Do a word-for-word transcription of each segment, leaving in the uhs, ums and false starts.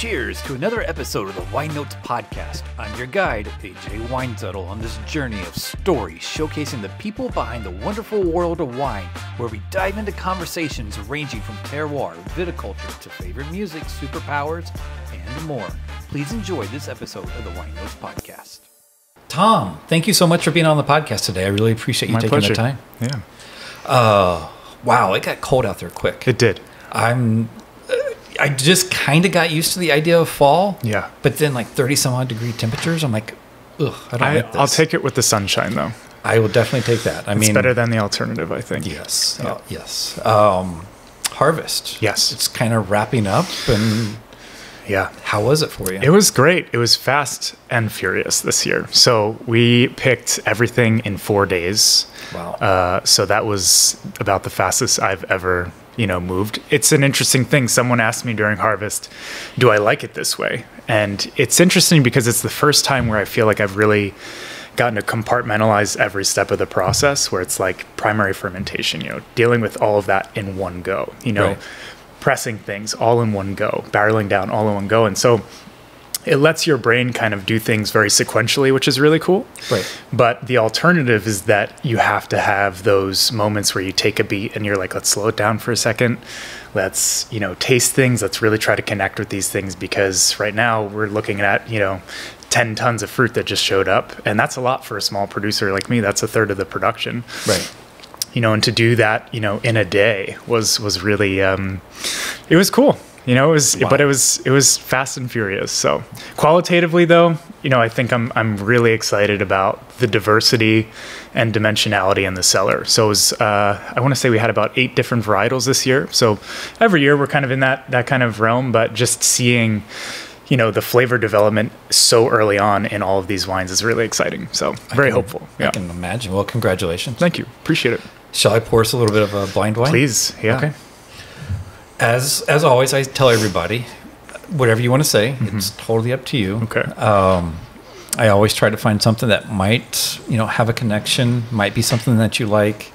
cheers to another episode of the Wine Notes Podcast. I'm your guide, A J Winezuttle, on this journey of stories showcasing the people behind the wonderful world of wine, where we dive into conversations ranging from terroir, viticulture, to favorite music, superpowers, and more. Please enjoy this episode of the Wine Notes Podcast. Tom, thank you so much for being on the podcast today. I really appreciate you My taking pleasure. the time. Yeah. Uh, wow, it got cold out there quick. It did. I'm... I just kind of got used to the idea of fall. Yeah. But then like thirty some odd degree temperatures, I'm like, ugh, I don't I, like this. I'll take it with the sunshine though. I will definitely take that. I it's mean, it's better than the alternative, I think. Yes. Yeah. Uh, yes. Um, harvest. Yes. It's kind of wrapping up. And yeah. How was it for you? It was great. It was fast and furious this year. So we picked everything in four days. Wow. Uh, so that was about the fastest I've ever you know, moved. It's an interesting thing. Someone asked me during harvest, do I like it this way? And it's interesting because it's the first time where I feel like I've really gotten to compartmentalize every step of the process, where it's like primary fermentation, you know, dealing with all of that in one go, you know, right. pressing things all in one go, barreling down all in one go. And so it lets your brain kind of do things very sequentially, which is really cool. Right. But the alternative is that you have to have those moments where you take a beat and you're like, let's slow it down for a second. Let's, you know, taste things. Let's really try to connect with these things, because right now we're looking at, you know, ten tons of fruit that just showed up. And that's a lot for a small producer like me. That's a third of the production. Right. You know, and to do that, you know, in a day was, was really, um, it was cool. You know, it was, wow. but it was, it was fast and furious. So qualitatively though, you know, I think I'm, I'm really excited about the diversity and dimensionality in the cellar. So it was, uh, I want to say we had about eight different varietals this year. So every year we're kind of in that, that kind of realm, but just seeing, you know, the flavor development so early on in all of these wines is really exciting. So very I can, hopeful. Yeah. I can imagine. Well, congratulations. Thank you. Appreciate it. Shall I pour us a little bit of a blind wine? Please. Yeah. Okay. As as always, I tell everybody, whatever you want to say, mm-hmm. it's totally up to you. Okay. Um, I always try to find something that might, you know, have a connection, might be something that you like,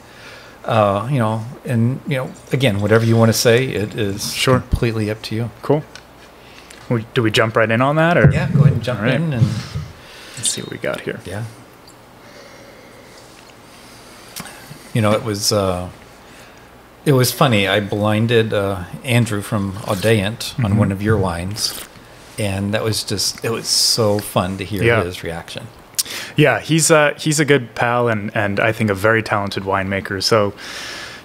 uh, you know, and you know, again, whatever you want to say, it is sure. completely up to you. Cool. We, do we jump right in on that, or yeah, go ahead and jump right. in and let's see what we got here. Yeah. You know, it was. Uh, It was funny. I blinded uh, Andrew from Audient mm-hmm. on one of your wines, and that was just—it was so fun to hear yeah. his reaction. Yeah, he's a he's a good pal, and and I think a very talented winemaker. So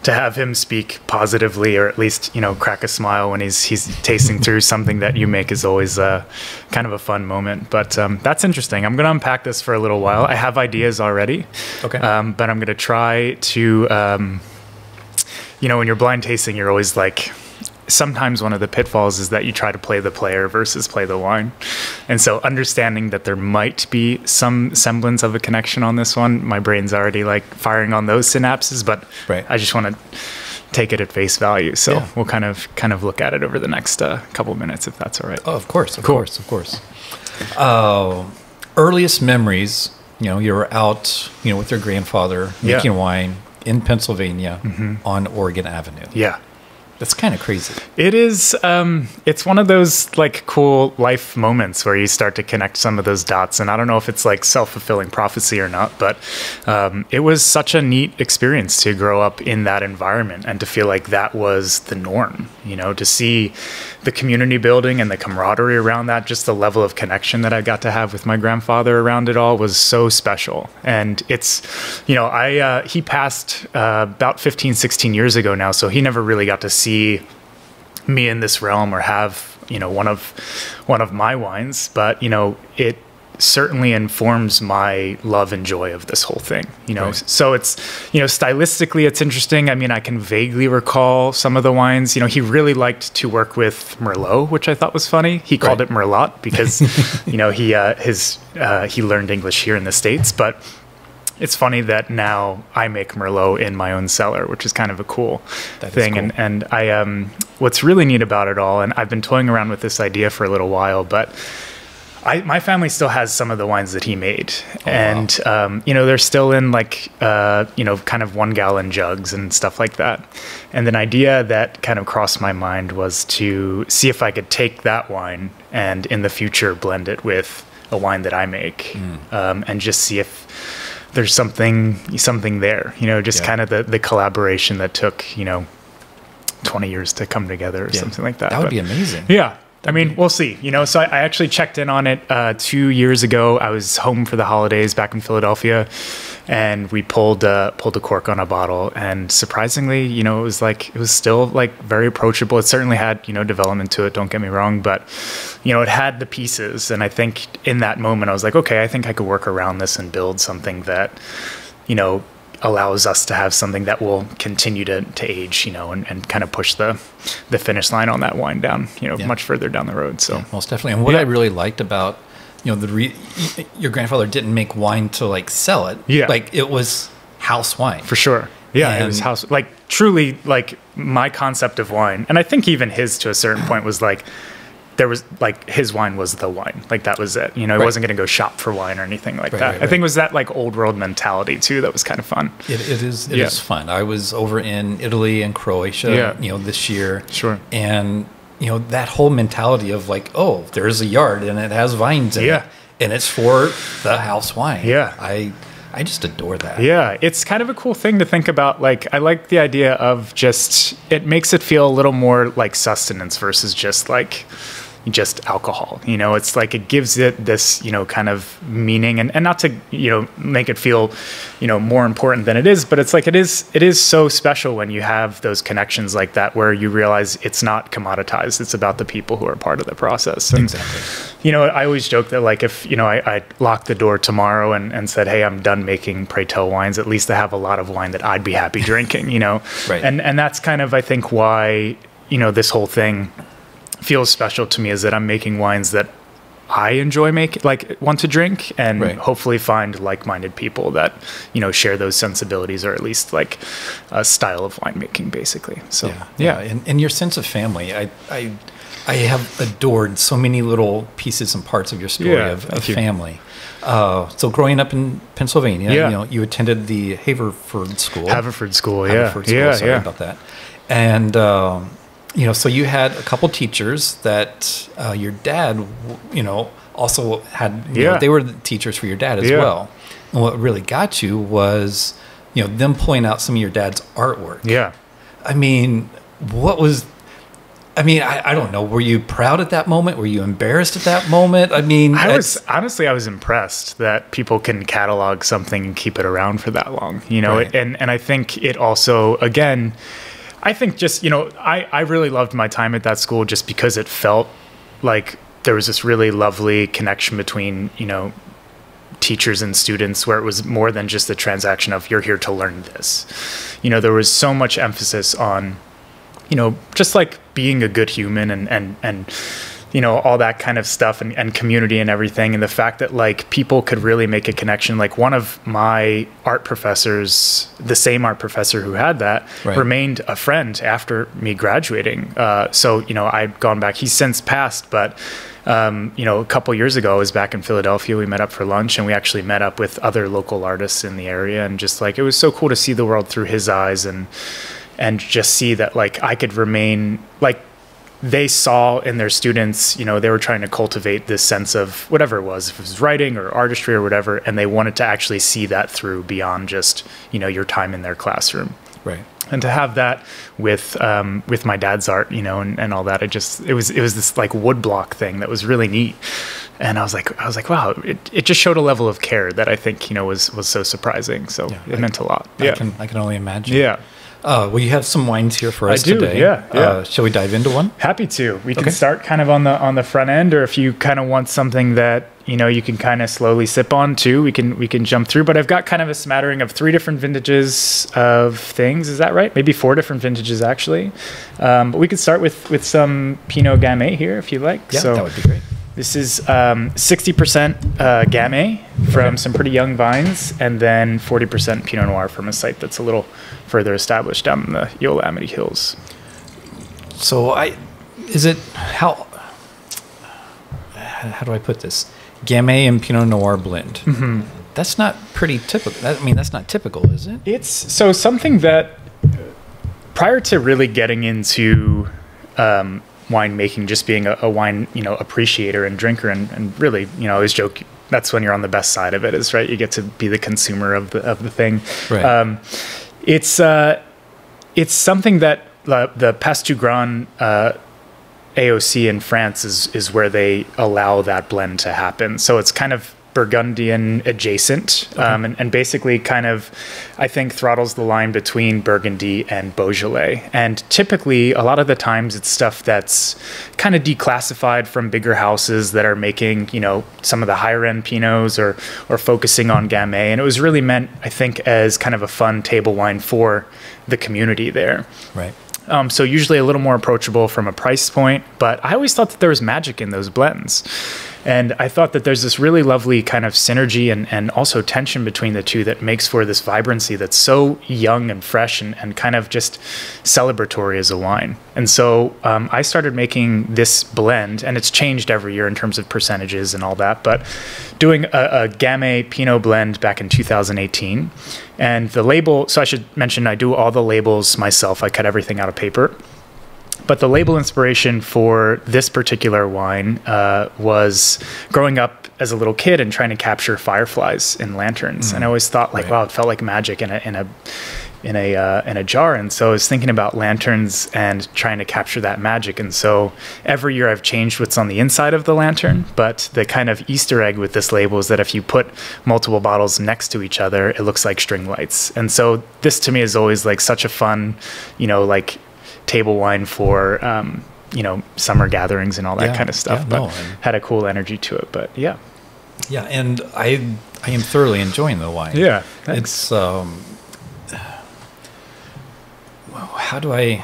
to have him speak positively, or at least you know crack a smile when he's he's tasting through something that you make, is always uh, kind of a fun moment. But um, that's interesting. I'm going to unpack this for a little while. I have ideas already. Okay, um, but I'm going to try to. Um, You know, when you're blind tasting, you're always like, sometimes one of the pitfalls is that you try to play the player versus play the wine. And so understanding that there might be some semblance of a connection on this one, my brain's already like firing on those synapses, but right. I just want to take it at face value. So yeah. we'll kind of kind of look at it over the next uh, couple minutes, if that's all right. Oh, of course, of cool. course, of course. Uh, earliest memories, you know, you were out, you know, with your grandfather making yeah. wine. In Pennsylvania mm-hmm. on Oregon Avenue. Yeah. That's kind of crazy. It is. Um, it's one of those like cool life moments where you start to connect some of those dots. And I don't know if it's like self-fulfilling prophecy or not, but um, it was such a neat experience to grow up in that environment and to feel like that was the norm, you know, to see the community building and the camaraderie around that, just the level of connection that I got to have with my grandfather around it all was so special. And it's, you know, I uh, he passed uh, about fifteen, sixteen years ago now, so he never really got to see me in this realm or have, you know, one of one of my wines, but you know, it certainly informs my love and joy of this whole thing, you know, right. so it's, you know, stylistically it's interesting. I mean, I can vaguely recall some of the wines, you know, he really liked to work with Merlot, which I thought was funny. He called right. it Merlot because, you know, he, uh, his, uh, he learned English here in the States, but it's funny that now I make Merlot in my own cellar, which is kind of a cool that thing. Cool. And, and I, um, what's really neat about it all, and I've been toying around with this idea for a little while, but I, my family still has some of the wines that he made. Oh, and, wow. um, you know, they're still in like, uh, you know, kind of one gallon jugs and stuff like that. And an idea that kind of crossed my mind was to see if I could take that wine and in the future blend it with a wine that I make, mm. um, and just see if there's something, something there, you know, just yeah. kind of the, the collaboration that took, you know, twenty years to come together or yeah. something like that. That would but, be amazing. Yeah. I mean, we'll see, you know, so I, I actually checked in on it uh, two years ago. I was home for the holidays back in Philadelphia, and we pulled uh, pulled a cork on a bottle, and surprisingly, you know, it was like, it was still like very approachable. It certainly had, you know, development to it, don't get me wrong, but, you know, it had the pieces. And I think in that moment, I was like, okay, I think I could work around this and build something that, you know, allows us to have something that will continue to, to age, you know, and, and kind of push the, the finish line on that wine down, you know, yeah. much further down the road. So yeah, most definitely. And what yeah. I really liked about, you know, the re your grandfather didn't make wine to like sell it. Yeah. Like it was house wine. For sure. Yeah. And it was house, like truly like my concept of wine. And I think even his to a certain point was like, there was like his wine was the wine, like that was it, you know, right. I wasn't going to go shop for wine or anything like right, that. Right, right. I think it was that like old world mentality too. That was kind of fun. It, it is. It yeah. is fun. I was over in Italy and Croatia, yeah. you know, this year. Sure. And you know, that whole mentality of like, oh, there's a yard and it has vines in yeah. it and it's for the house wine. Yeah. I, I just adore that. Yeah. It's kind of a cool thing to think about. Like, I like the idea of just, it makes it feel a little more like sustenance versus just like, just alcohol. You know, it's like, it gives it this, you know, kind of meaning, and, and not to, you know, make it feel, you know, more important than it is, but it's like, it is, it is so special when you have those connections like that, where you realize it's not commoditized. It's about the people who are part of the process. And, exactly. You know, I always joke that like, if, you know, I, I locked the door tomorrow and, and said, hey, I'm done making Pray Tell wines, at least I have a lot of wine that I'd be happy drinking, you know? Right. And, and that's kind of, I think why, you know, this whole thing feels special to me, is that I'm making wines that I enjoy making, like want to drink, and right. hopefully find like-minded people that, you know, share those sensibilities, or at least like a style of winemaking basically. So yeah, yeah. yeah. And, and your sense of family, I, I, I have adored so many little pieces and parts of your story yeah, of, of family. Uh, so growing up in Pennsylvania, yeah. you know, you attended the Haverford School, Haverford School. Yeah. Haverford School, yeah. Sorry yeah. about that. And, um, you know, so you had a couple teachers that uh, your dad, you know, also had, you yeah. know, they were the teachers for your dad as yeah. well. And what really got you was, you know, them pulling out some of your dad's artwork. Yeah. I mean, what was, I mean, I, I don't know. Were you proud at that moment? Were you embarrassed at that moment? I mean, I was, honestly, I was impressed that people can catalog something and keep it around for that long, you know, right. it, and, and I think it also, again, I think just, you know, I, I really loved my time at that school, just because it felt like there was this really lovely connection between, you know, teachers and students, where it was more than just the transaction of you're here to learn this. You know, there was so much emphasis on, you know, just like being a good human and, and, and, you know, all that kind of stuff, and, and community and everything. And the fact that like people could really make a connection. Like one of my art professors, the same art professor who had that, right. remained a friend after me graduating. Uh, so, you know, I'd gone back, he's since passed, but um, you know, a couple years ago I was back in Philadelphia, we met up for lunch, and we actually met up with other local artists in the area. And just like, it was so cool to see the world through his eyes, and, and just see that like I could remain like, they saw in their students, you know, they were trying to cultivate this sense of whatever it was, if it was writing or artistry or whatever, and they wanted to actually see that through beyond just, you know, your time in their classroom. Right. And to have that with, um, with my dad's art, you know, and, and all that, it just, it was, it was this like woodblock thing that was really neat. And I was like, I was like, wow, it, it just showed a level of care that I think, you know, was, was so surprising. So yeah, it I, meant a lot. I yeah. can, I can only imagine. Yeah. Uh, well, you have some wines here for us I do, today. Yeah, yeah. Uh, shall we dive into one? Happy to. We okay. can start kind of on the on the front end, or if you kind of want something that you know you can kind of slowly sip on too, we can we can jump through. But I've got kind of a smattering of three different vintages of things. Is that right? Maybe four different vintages actually. Um, but we could start with with some Pinot Gamay here if you like. Yeah, so that would be great. This is um, sixty percent uh, Gamay from some pretty young vines, and then forty percent Pinot Noir from a site that's a little further established down in the Eola Amity Hills. So I, is it, how, how do I put this? Gamay and Pinot Noir blend. Mm-hmm. That's not pretty typical. I mean, that's not typical, is it? It's so something that prior to really getting into um, winemaking, just being a, a wine, you know, appreciator and drinker, and, and really, you know, I always joke that's when you're on the best side of it, is right. You get to be the consumer of the of the thing. Right. Um, it's uh, it's something that uh, the Passetoutgrain uh A O C in France is is where they allow that blend to happen. So it's kind of Burgundian adjacent, okay. um, and, and basically kind of, I think, throttles the line between Burgundy and Beaujolais. And typically, a lot of the times, it's stuff that's kind of declassified from bigger houses that are making, you know, some of the higher end Pinots or or focusing on Gamay. And it was really meant, I think, as kind of a fun table wine for the community there. Right. Um, so usually a little more approachable from a price point, but I always thought that there was magic in those blends. And I thought that there's this really lovely kind of synergy and, and also tension between the two that makes for this vibrancy that's so young and fresh and, and kind of just celebratory as a wine. And so um, I started making this blend, and it's changed every year in terms of percentages and all that, but doing a, a Gamay Pinot blend back in two thousand eighteen. And the label, so I should mention, I do all the labels myself. I cut everything out of paper. But the label inspiration for this particular wine uh, was growing up as a little kid and trying to capture fireflies in lanterns. Mm, and I always thought, like, right. wow, it felt like magic in a in a in a uh, in a jar. And so I was thinking about lanterns and trying to capture that magic. And so every year I've changed what's on the inside of the lantern. But the kind of Easter egg with this label is that if you put multiple bottles next to each other, it looks like string lights. And so this to me is always like such a fun, you know, like. table wine for um you know summer gatherings and all that yeah, kind of stuff yeah, but no, had a cool energy to it. But yeah yeah and i i am thoroughly enjoying the wine. Yeah thanks. It's um how do i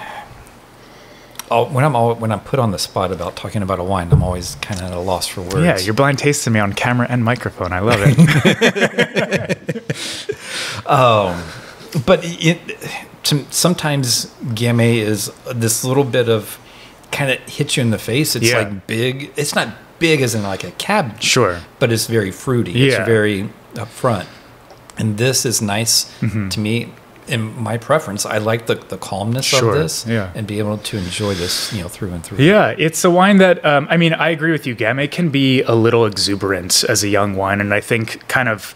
I'll, when i'm all when i'm put on the spot about talking about a wine, I'm always kind of at a loss for words. Yeah you're blind tasting me on camera and microphone. I love it. um but it sometimes Gamay is this little bit of kind of hits you in the face. It's yeah. like big. It's not big as in like a cabbage. Sure. But it's very fruity. Yeah. It's very upfront. And this is nice mm-hmm. to me. In my preference, I like the, the calmness sure. of this yeah. and be able to enjoy this, you know, through and through. Yeah, it's a wine that, um, I mean, I agree with you. Gamay can be a little exuberant as a young wine. And I think kind of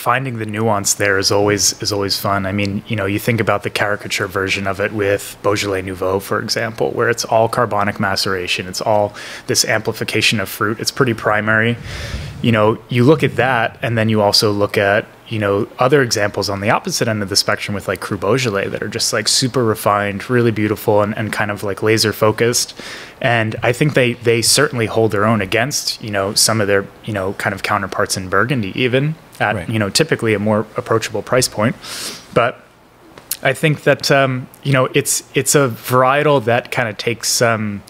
finding the nuance there is always is always fun. I mean, you know, you think about the caricature version of it with Beaujolais Nouveau, for example, where it's all carbonic maceration. It's all this amplification of fruit. It's pretty primary. You know, you look at that, and then you also look at, you know, other examples on the opposite end of the spectrum with like Cru Beaujolais that are just like super refined, really beautiful, and, and kind of like laser focused. And I think they, they certainly hold their own against, you know, some of their, you know, kind of counterparts in Burgundy, even at, right. you know, typically a more approachable price point. But I think that, um, you know, it's, it's a varietal that kind of takes um,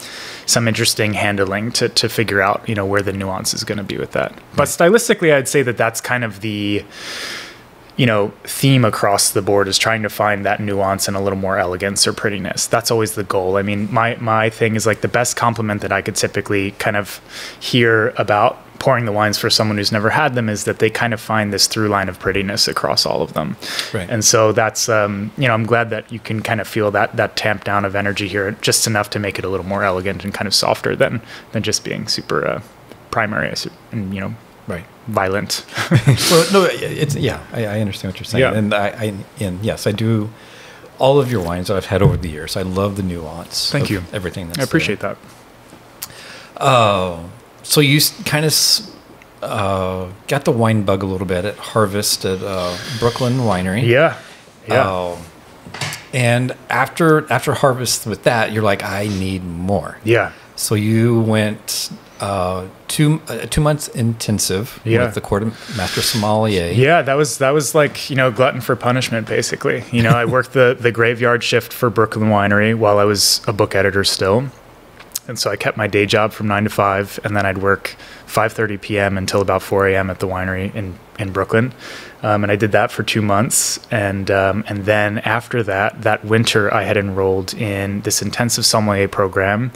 some interesting handling to, to figure out, you know, where the nuance is going to be with that. Right. But stylistically, I'd say that that's kind of the, you know, theme across the board, is trying to find that nuance and a little more elegance or prettiness. That's always the goal. I mean, my, my thing is like the best compliment that I could typically kind of hear about pouring the wines for someone who's never had them is that they kind of find this through line of prettiness across all of them. Right. And so that's, um, you know, I'm glad that you can kind of feel that, that tamp down of energy here just enough to make it a little more elegant and kind of softer than, than just being super, uh, primary and, you know, right. violent. Well, no, it's, yeah, I, I understand what you're saying. Yeah. And I, I, and yes, I do all of your wines that I've had over the years. I love the nuance. Thank you. Everything. That's I appreciate there. that. Oh, uh, So you kind of uh, got the wine bug a little bit at Harvest at uh, Brooklyn Winery. Yeah, yeah. Uh, and after after Harvest with that, you're like, I need more. Yeah. So you went uh, two uh, two months intensive yeah. with the Court of Master Sommelier. Yeah, that was that was like you know glutton for punishment basically. You know, I worked the the graveyard shift for Brooklyn Winery while I was a book editor still. And so I kept my day job from nine to five, and then I'd work five thirty p m until about four a m at the winery in, in Brooklyn. Um, and I did that for two months. And, um, and then after that, that winter, I had enrolled in this intensive sommelier program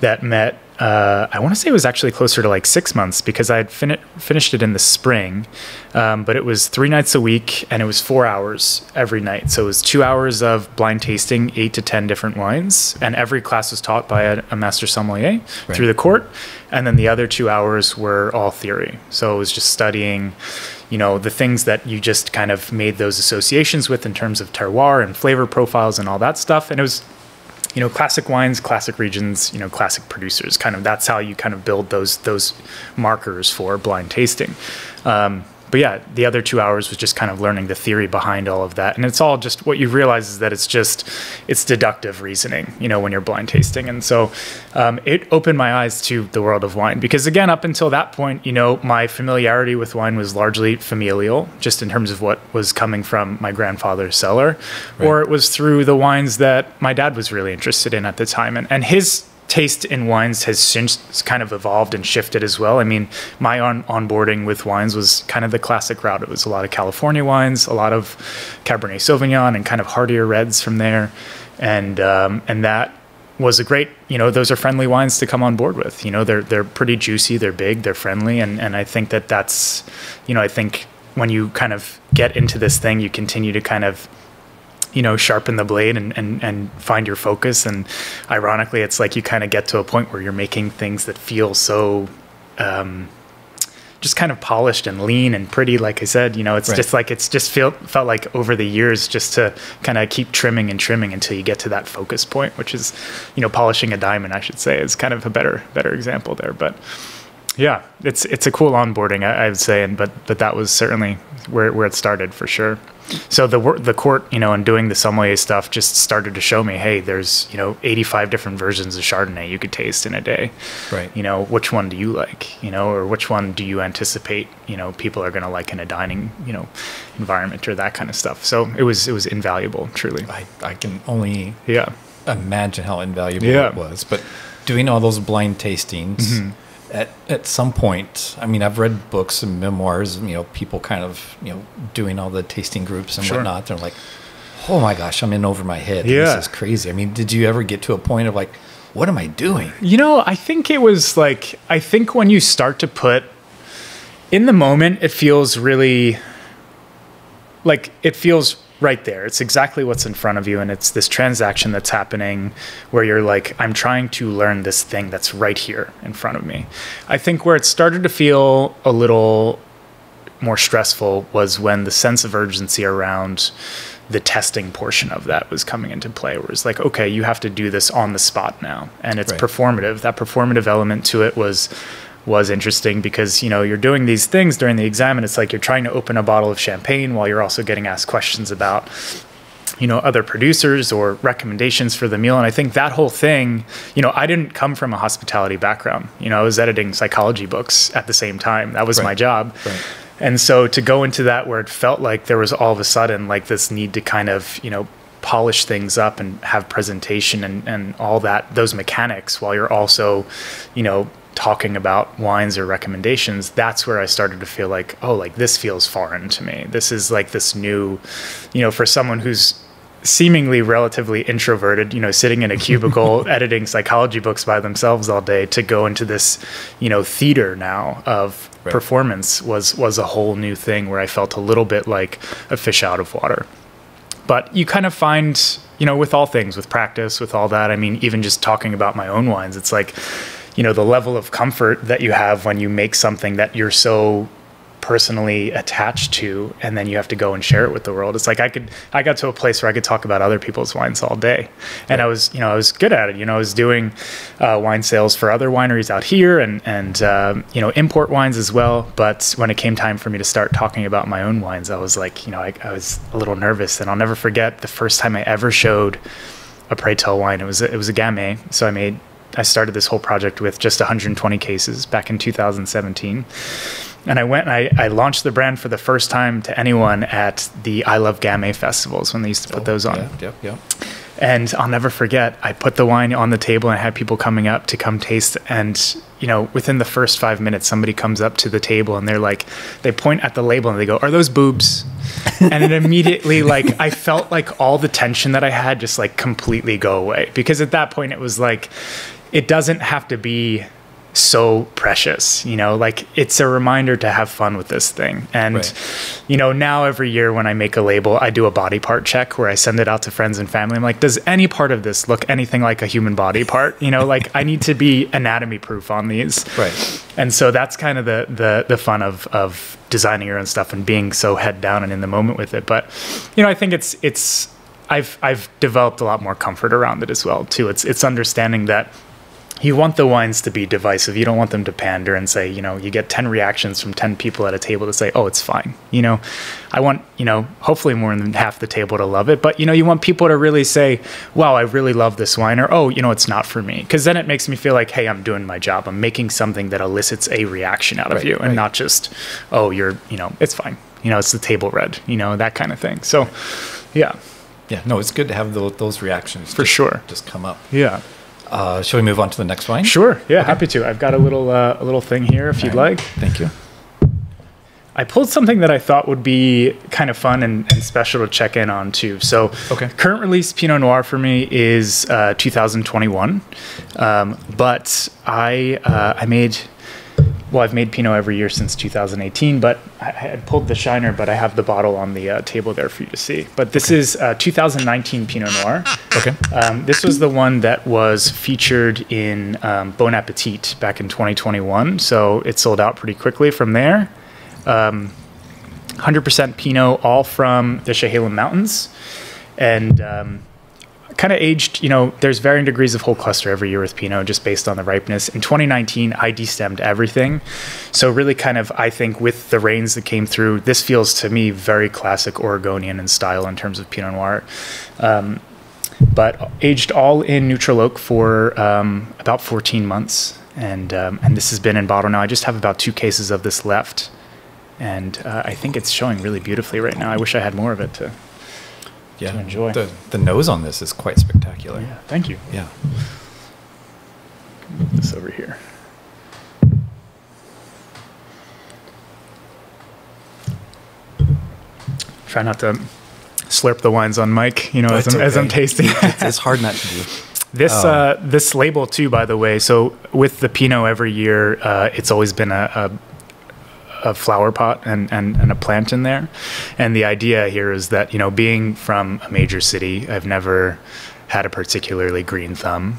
that met uh, I want to say it was actually closer to like six months because I had fin finished it in the spring, um, but it was three nights a week and it was four hours every night. So it was two hours of blind tasting, eight to ten different wines. And every class was taught by a, a master sommelier right. through the court. And then the other two hours were all theory. So it was just studying, you know, the things that you just kind of made those associations with in terms of terroir and flavor profiles and all that stuff. And it was, you know, classic wines, classic regions, you know, classic producers, kind of, that's how you kind of build those, those markers for blind tasting. Um, but yeah, the other two hours was just kind of learning the theory behind all of that. And it's all just, what you realize is that it's just, it's deductive reasoning, you know, when you're blind tasting. And so um, it opened my eyes to the world of wine, because again, up until that point, you know, my familiarity with wine was largely familial, just in terms of what was coming from my grandfather's cellar, right. or it was through the wines that my dad was really interested in at the time. And, and his taste in wines has since kind of evolved and shifted as well. I mean, my on onboarding with wines was kind of the classic route. It was a lot of California wines, a lot of Cabernet Sauvignon and kind of heartier reds from there. And, um, and that was a great, you know, those are friendly wines to come on board with, you know, they're, they're pretty juicy, they're big, they're friendly. And, and I think that that's, you know, I think when you kind of get into this thing, you continue to kind of, you know, sharpen the blade and, and, and find your focus. And ironically, it's like you kind of get to a point where you're making things that feel so um, just kind of polished and lean and pretty. Like I said, you know, it's right. just like, it's just feel, felt like over the years just to kind of keep trimming and trimming until you get to that focus point, which is, you know, polishing a diamond, I should say, is kind of a better, better example there. But yeah, it's, it's a cool onboarding, I, I would say. And, but, but that was certainly where, where it started for sure. So the the court, you know, and doing the sommelier stuff just started to show me, hey, there's, you know, eighty-five different versions of Chardonnay you could taste in a day. Right. You know, which one do you like, you know, or which one do you anticipate, you know, people are going to like in a dining, you know, environment or that kind of stuff. So it was, it was invaluable, truly. I, I can only yeah. imagine how invaluable yeah. it was. But doing all those blind tastings mm-hmm. At, at some point, I mean, I've read books and memoirs, you know, people kind of, you know, doing all the tasting groups and sure. whatnot. They're like, oh my gosh, I'm in over my head. Yeah. This is crazy. I mean, did you ever get to a point of like, what am I doing? You know, I think it was like, I think when you start to put in the moment, it feels really like it feels right there. It's exactly what's in front of you. And it's this transaction that's happening where you're like, I'm trying to learn this thing that's right here in front of me. I think where it started to feel a little more stressful was when the sense of urgency around the testing portion of that was coming into play, where it's like, okay, you have to do this on the spot now. And it's right. performative. That performative element to it was was interesting because, you know, you're doing these things during the exam and it's like you're trying to open a bottle of champagne while you're also getting asked questions about, you know, other producers or recommendations for the meal. And I think that whole thing, you know, I didn't come from a hospitality background. You know, I was editing psychology books at the same time. That was right. my job. Right. And so to go into that where it felt like there was all of a sudden like this need to kind of, you know, polish things up and have presentation and, and all that, those mechanics while you're also, you know, talking about wines or recommendations, that's where I started to feel like, oh, like this feels foreign to me. This is like this new, you know, for someone who's seemingly relatively introverted, you know, sitting in a cubicle, editing psychology books by themselves all day, to go into this, you know, theater now of right. performance was, was a whole new thing where I felt a little bit like a fish out of water. But you kind of find, you know, with all things, with practice, with all that, I mean, even just talking about my own wines, it's like, you know, the level of comfort that you have when you make something that you're so personally attached to, and then you have to go and share it with the world. It's like I could, I got to a place where I could talk about other people's wines all day. And I was, you know, I was good at it. You know, I was doing uh, wine sales for other wineries out here and, and um, you know, import wines as well. But when it came time for me to start talking about my own wines, I was like, you know, I, I was a little nervous. And I'll never forget the first time I ever showed a Pray Tell wine. It was, it was a Gamay. So I made, I started this whole project with just one hundred twenty cases back in two thousand seventeen. And I went and I, I launched the brand for the first time to anyone at the I Love Gamay festivals when they used to put oh, those on. Yeah, yeah, yeah. And I'll never forget, I put the wine on the table and I had people coming up to come taste. And, you know, within the first five minutes, somebody comes up to the table and they're like, they point at the label and they go, are those boobs? And it immediately, like, I felt like all the tension that I had just like completely go away. Because at that point it was like, it doesn't have to be so precious, you know, like it's a reminder to have fun with this thing. And, right. you know, now every year when I make a label, I do a body part check where I send it out to friends and family. I'm like, does any part of this look anything like a human body part? You know, like I need to be anatomy proof on these. Right. And so that's kind of the, the, the fun of, of designing your own stuff and being so head down and in the moment with it. But, you know, I think it's, it's, I've, I've developed a lot more comfort around it as well too. It's, it's understanding that you want the wines to be divisive. You don't want them to pander and say, you know, you get ten reactions from ten people at a table to say, oh, it's fine. You know, I want, you know, hopefully more than half the table to love it. But, you know, you want people to really say, wow, I really love this wine, or, oh, you know, it's not for me. Because then it makes me feel like, hey, I'm doing my job. I'm making something that elicits a reaction out of right, you and right. not just, oh, you're, you know, it's fine. You know, it's the table red, you know, that kind of thing. So, yeah. Yeah. No, it's good to have the, those reactions. For just, sure. Just come up. Yeah. Uh, shall we move on to the next wine? Sure. Yeah, okay. Happy to. I've got a little uh, a little thing here if you'd right. like. Thank you. I pulled something that I thought would be kind of fun and, and special to check in on too. So okay. current release Pinot Noir for me is uh, two thousand twenty-one. Um, but I, uh, I made... Well, I've made Pinot every year since two thousand eighteen, but I had pulled the shiner, but I have the bottle on the uh, table there for you to see. But this okay. is uh, two thousand nineteen Pinot Noir. Okay. Um, this was the one that was featured in um, Bon Appetit back in twenty twenty-one. So it sold out pretty quickly from there. Um, one hundred percent Pinot, all from the Chehalem Mountains. And... Um, kind of aged, you know, there's varying degrees of whole cluster every year with Pinot just based on the ripeness. In twenty nineteen, I destemmed everything. So really kind of, I think with the rains that came through, this feels to me very classic Oregonian in style in terms of Pinot Noir. Um, but aged all in neutral oak for um, about fourteen months. And, um, and this has been in bottle now. I just have about two cases of this left. And uh, I think it's showing really beautifully right now. I wish I had more of it to... Yeah, to enjoy. The, the nose on this is quite spectacular. Yeah, thank you. Yeah. Move this over here. Try not to slurp the wines on mic, you know, as I'm, okay. as I'm tasting. it's, it's hard not to do. This um, uh, this label too, by the way. So with the Pinot every year, uh, it's always been a. a a flower pot and, and, and a plant in there. And the idea here is that, you know, being from a major city, I've never had a particularly green thumb.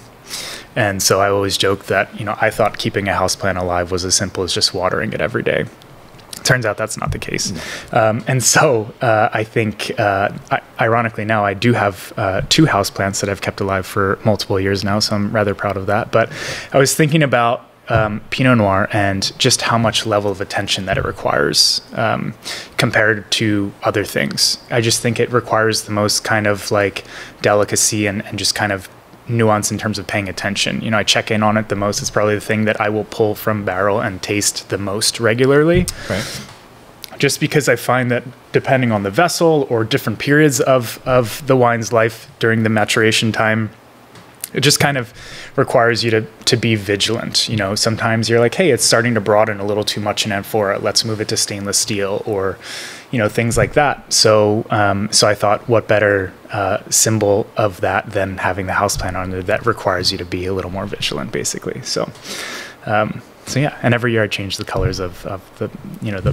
And so I always joke that, you know, I thought keeping a houseplant alive was as simple as just watering it every day. Turns out that's not the case. Um, and so uh, I think, uh, I, ironically now, I do have uh, two houseplants that I've kept alive for multiple years now, so I'm rather proud of that. But I was thinking about Um, Pinot Noir and just how much level of attention that it requires um, compared to other things. I just think it requires the most kind of like delicacy and, and just kind of nuance in terms of paying attention. You know, I check in on it the most. It's probably the thing that I will pull from barrel and taste the most regularly. Right. Just because I find that depending on the vessel or different periods of, of the wine's life during the maturation time, it just kind of requires you to, to be vigilant. You know, sometimes you're like, hey, it's starting to broaden a little too much in amphora. Let's move it to stainless steel or, you know, things like that. So, um, so I thought what better uh, symbol of that than having the houseplant on there that requires you to be a little more vigilant, basically. So, um, so yeah. And every year I change the colors of, of the, you know, the,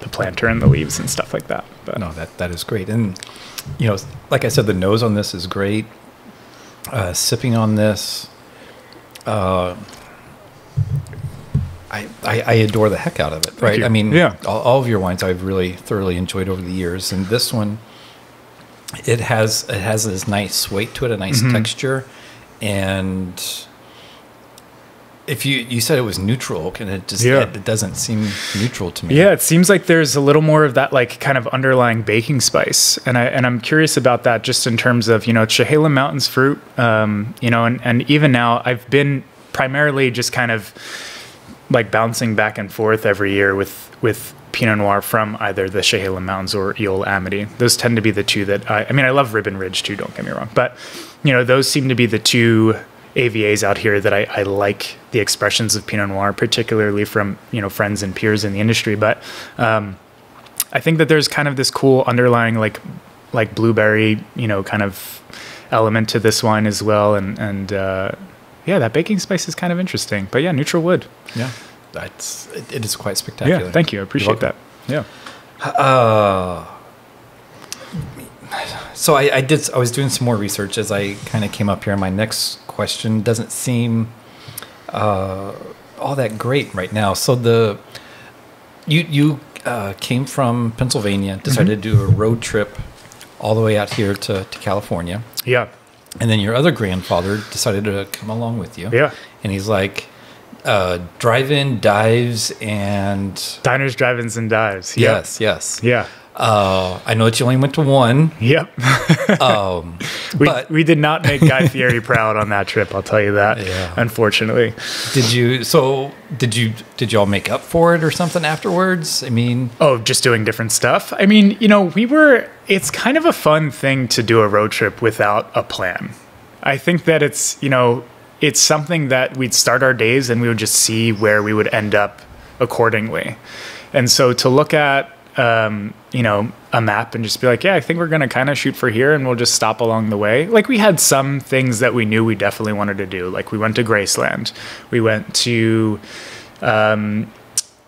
the planter and the leaves and stuff like that. But no, that, that is great. And, you know, like I said, the nose on this is great. Uh, sipping on this, uh, I, I I adore the heck out of it. Thank right? You. I mean, yeah. all, all of your wines I've really thoroughly enjoyed over the years, and this one, it has it has this nice weight to it, a nice mm-hmm. texture, and if you you said it was neutral, and it just yeah. it, it doesn't seem neutral to me. Yeah, it seems like there's a little more of that like kind of underlying baking spice, and I and I'm curious about that just in terms of you know Chehalem Mountains fruit, um, you know, and and even now I've been primarily just kind of like bouncing back and forth every year with with Pinot Noir from either the Chehalem Mountains or Eola Amity. Those tend to be the two that I I mean I love Ribbon Ridge too. Don't get me wrong, but you know those seem to be the two A V As out here that I, I like the expressions of Pinot Noir, particularly from, you know, friends and peers in the industry. But um, I think that there's kind of this cool underlying like like blueberry, you know, kind of element to this wine as well. And, and uh, yeah, that baking spice is kind of interesting. But yeah, neutral wood. Yeah, that's it, it is quite spectacular. Yeah, thank you. I appreciate that. Yeah. Uh, so I, I did. I was doing some more research as I kind of came up here. My next question doesn't seem uh, all that great right now. So the you you uh, came from Pennsylvania, decided mm-hmm. to do a road trip all the way out here to, to California. Yeah. And then your other grandfather decided to come along with you. Yeah. And he's like, uh, drive-in, dives, and... Diners, drive-ins, and dives. Yep. Yes, yes. Yeah. Uh, I know that you only went to one. Yep. um, we, but... we did not make Guy Fieri proud on that trip, I'll tell you that, yeah. unfortunately. Did you... So did you did you all make up for it or something afterwards? I mean... Oh, just doing different stuff? I mean, you know, we were... It's kind of a fun thing to do a road trip without a plan. I think that it's, you know, it's something that we'd start our days and we would just see where we would end up accordingly. And so to look at, um, you know, a map and just be like, yeah, I think we're going to kind of shoot for here and we'll just stop along the way. Like we had some things that we knew we definitely wanted to do. Like we went to Graceland. We went to... Um,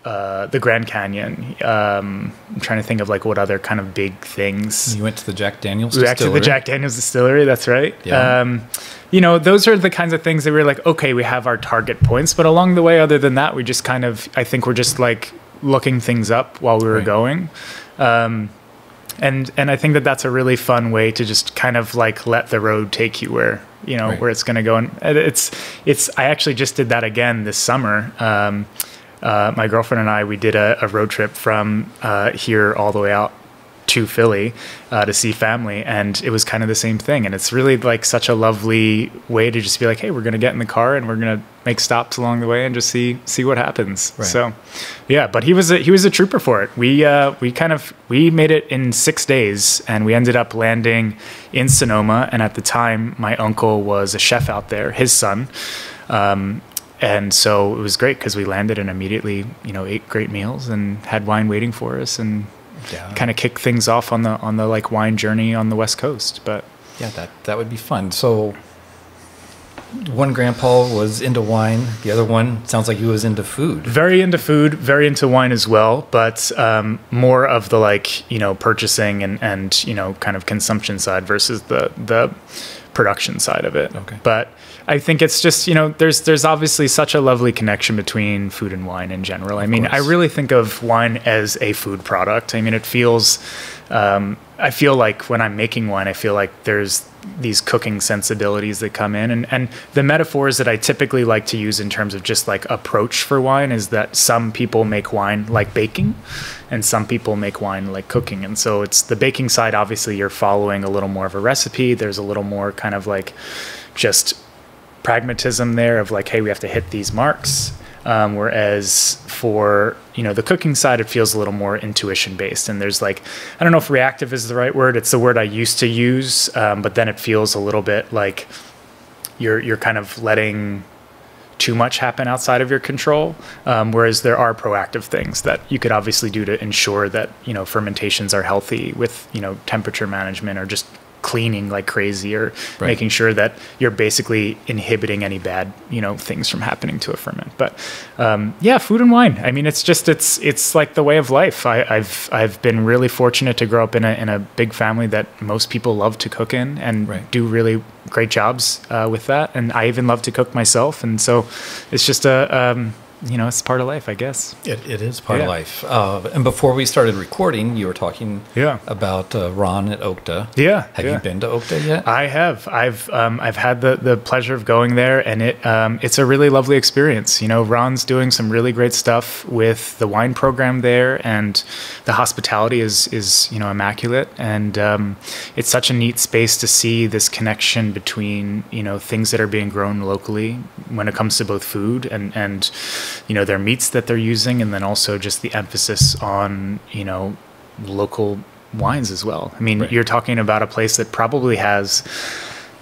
Uh, the Grand Canyon. Um, I'm trying to think of like what other kind of big things. You went to the Jack Daniel's distillery. We went to the Jack Daniel's distillery. That's right. Yeah. Um, you know, those are the kinds of things that we're like, okay, we have our target points, but along the way, other than that, we just kind of, I think we're just like looking things up while we were right. going. Um, and, and I think that that's a really fun way to just kind of like let the road take you where, you know, right. where it's going to go. And it's, it's, I actually just did that again this summer. Um, Uh, my girlfriend and I, we did a, a road trip from uh, here all the way out to Philly uh, to see family. And it was kind of the same thing. And it's really like such a lovely way to just be like, hey, we're going to get in the car and we're going to make stops along the way and just see, see what happens. Right. So, yeah, but he was a, he was a trooper for it. We, uh, we kind of, we made it in six days and we ended up landing in Sonoma. And at the time, my uncle was a chef out there, his son, um, and so it was great because we landed and immediately, you know, ate great meals and had wine waiting for us and yeah. kind of kicked things off on the, on the like wine journey on the West Coast. But yeah, that, that would be fun. So one grandpa was into wine. The other one sounds like he was into food. Very into food, very into wine as well, but um, more of the like, you know, purchasing and, and, you know, kind of consumption side versus the, the production side of it. Okay. But I think it's just, you know, there's there's obviously such a lovely connection between food and wine in general. I mean, I really think of wine as a food product. I mean, it feels, um, I feel like when I'm making wine, I feel like there's these cooking sensibilities that come in. And, and the metaphors that I typically like to use in terms of just like approach for wine is that some people make wine like baking and some people make wine like cooking. And so it's the baking side, obviously, you're following a little more of a recipe. There's a little more kind of like just... pragmatism there of like, hey, we have to hit these marks. Um, whereas for, you know, the cooking side, it feels a little more intuition based. And there's like, I don't know if reactive is the right word. It's the word I used to use. Um, but then it feels a little bit like you're, you're kind of letting too much happen outside of your control. Um, whereas there are proactive things that you could obviously do to ensure that, you know, fermentations are healthy with, you know, temperature management or just cleaning like crazy or right. making sure that you're basically inhibiting any bad, you know, things from happening to a ferment. But um, yeah, food and wine. I mean, it's just, it's, it's like the way of life. I, I've, I've been really fortunate to grow up in a, in a big family that most people love to cook in and right. do really great jobs uh, with that. And I even love to cook myself. And so it's just a, um, you know, it's part of life, I guess. It, it is part yeah. of life. Uh, and before we started recording, you were talking yeah. about uh, Ron at Oakda. Yeah. Have yeah. you been to Oakda yet? I have. I've um, I've had the, the pleasure of going there, and it um, it's a really lovely experience. You know, Ron's doing some really great stuff with the wine program there, and the hospitality is, is you know, immaculate. And um, it's such a neat space to see this connection between, you know, things that are being grown locally when it comes to both food and, and you know, their meats that they're using, and then also just the emphasis on, you know, local wines as well. I mean, right. you're talking about a place that probably has,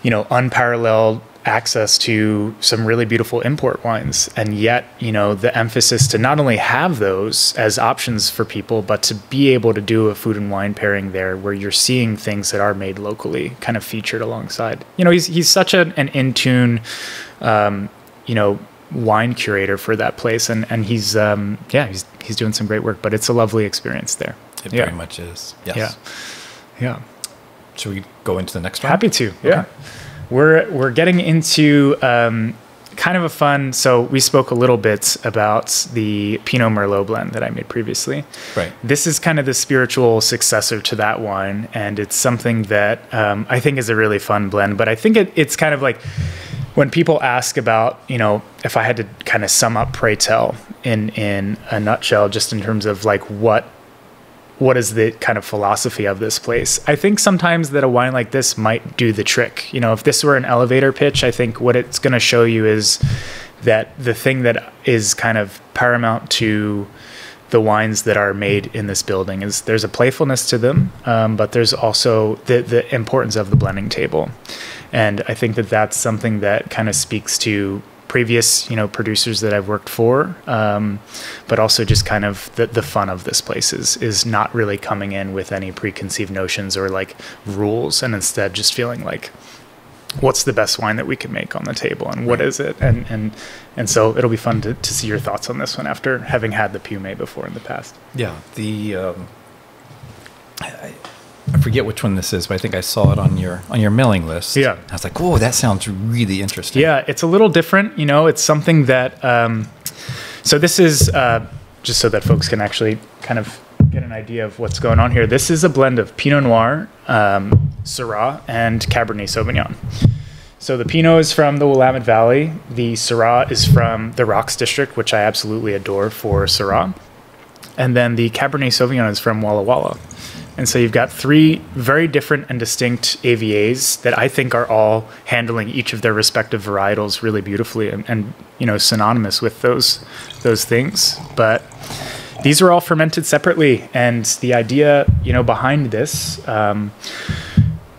you know, unparalleled access to some really beautiful import wines. And yet, you know, the emphasis to not only have those as options for people, but to be able to do a food and wine pairing there where you're seeing things that are made locally kind of featured alongside. You know, he's, he's such an, an in-tune, um, you know, wine curator for that place. And, and he's, um, yeah, he's, he's doing some great work, but it's a lovely experience there. It yeah. very much is. Yes. Yeah. Yeah. Should we go into the next one? Happy to. Okay. Yeah. We're, we're getting into, um, kind of a fun. So we spoke a little bit about the Pinot Merlot blend that I made previously. Right. This is kind of the spiritual successor to that wine. And it's something that, um, I think is a really fun blend, but I think it, it's kind of like, when people ask about, you know, if I had to kind of sum up Pray Tell in, in a nutshell, just in terms of like what, what is the kind of philosophy of this place, I think sometimes that a wine like this might do the trick. You know, if this were an elevator pitch, I think what it's going to show you is that the thing that is kind of paramount to the wines that are made in this building is there's a playfulness to them, um, but there's also the, the importance of the blending table. And I think that that's something that kind of speaks to previous, you know, producers that I've worked for, um, but also just kind of the, the fun of this place is, is not really coming in with any preconceived notions or like rules, and instead just feeling like, what's the best wine that we can make on the table, and what is it? And, and, and so it'll be fun to, to see your thoughts on this one after having had the Piume before in the past. Yeah. The, um, I, I forget which one this is, but I think I saw it on your, on your mailing list. Yeah. I was like, oh, that sounds really interesting. Yeah. It's a little different, you know, it's something that, um, so this is, uh, just so that folks can actually kind of get an idea of what's going on here. This is a blend of Pinot Noir, um, Syrah, and Cabernet Sauvignon. So the Pinot is from the Willamette Valley. The Syrah is from the Rocks District, which I absolutely adore for Syrah. And then the Cabernet Sauvignon is from Walla Walla. And so you've got three very different and distinct A V As that I think are all handling each of their respective varietals really beautifully and, and you know, synonymous with those, those things. But these are all fermented separately. And the idea, you know, behind this um,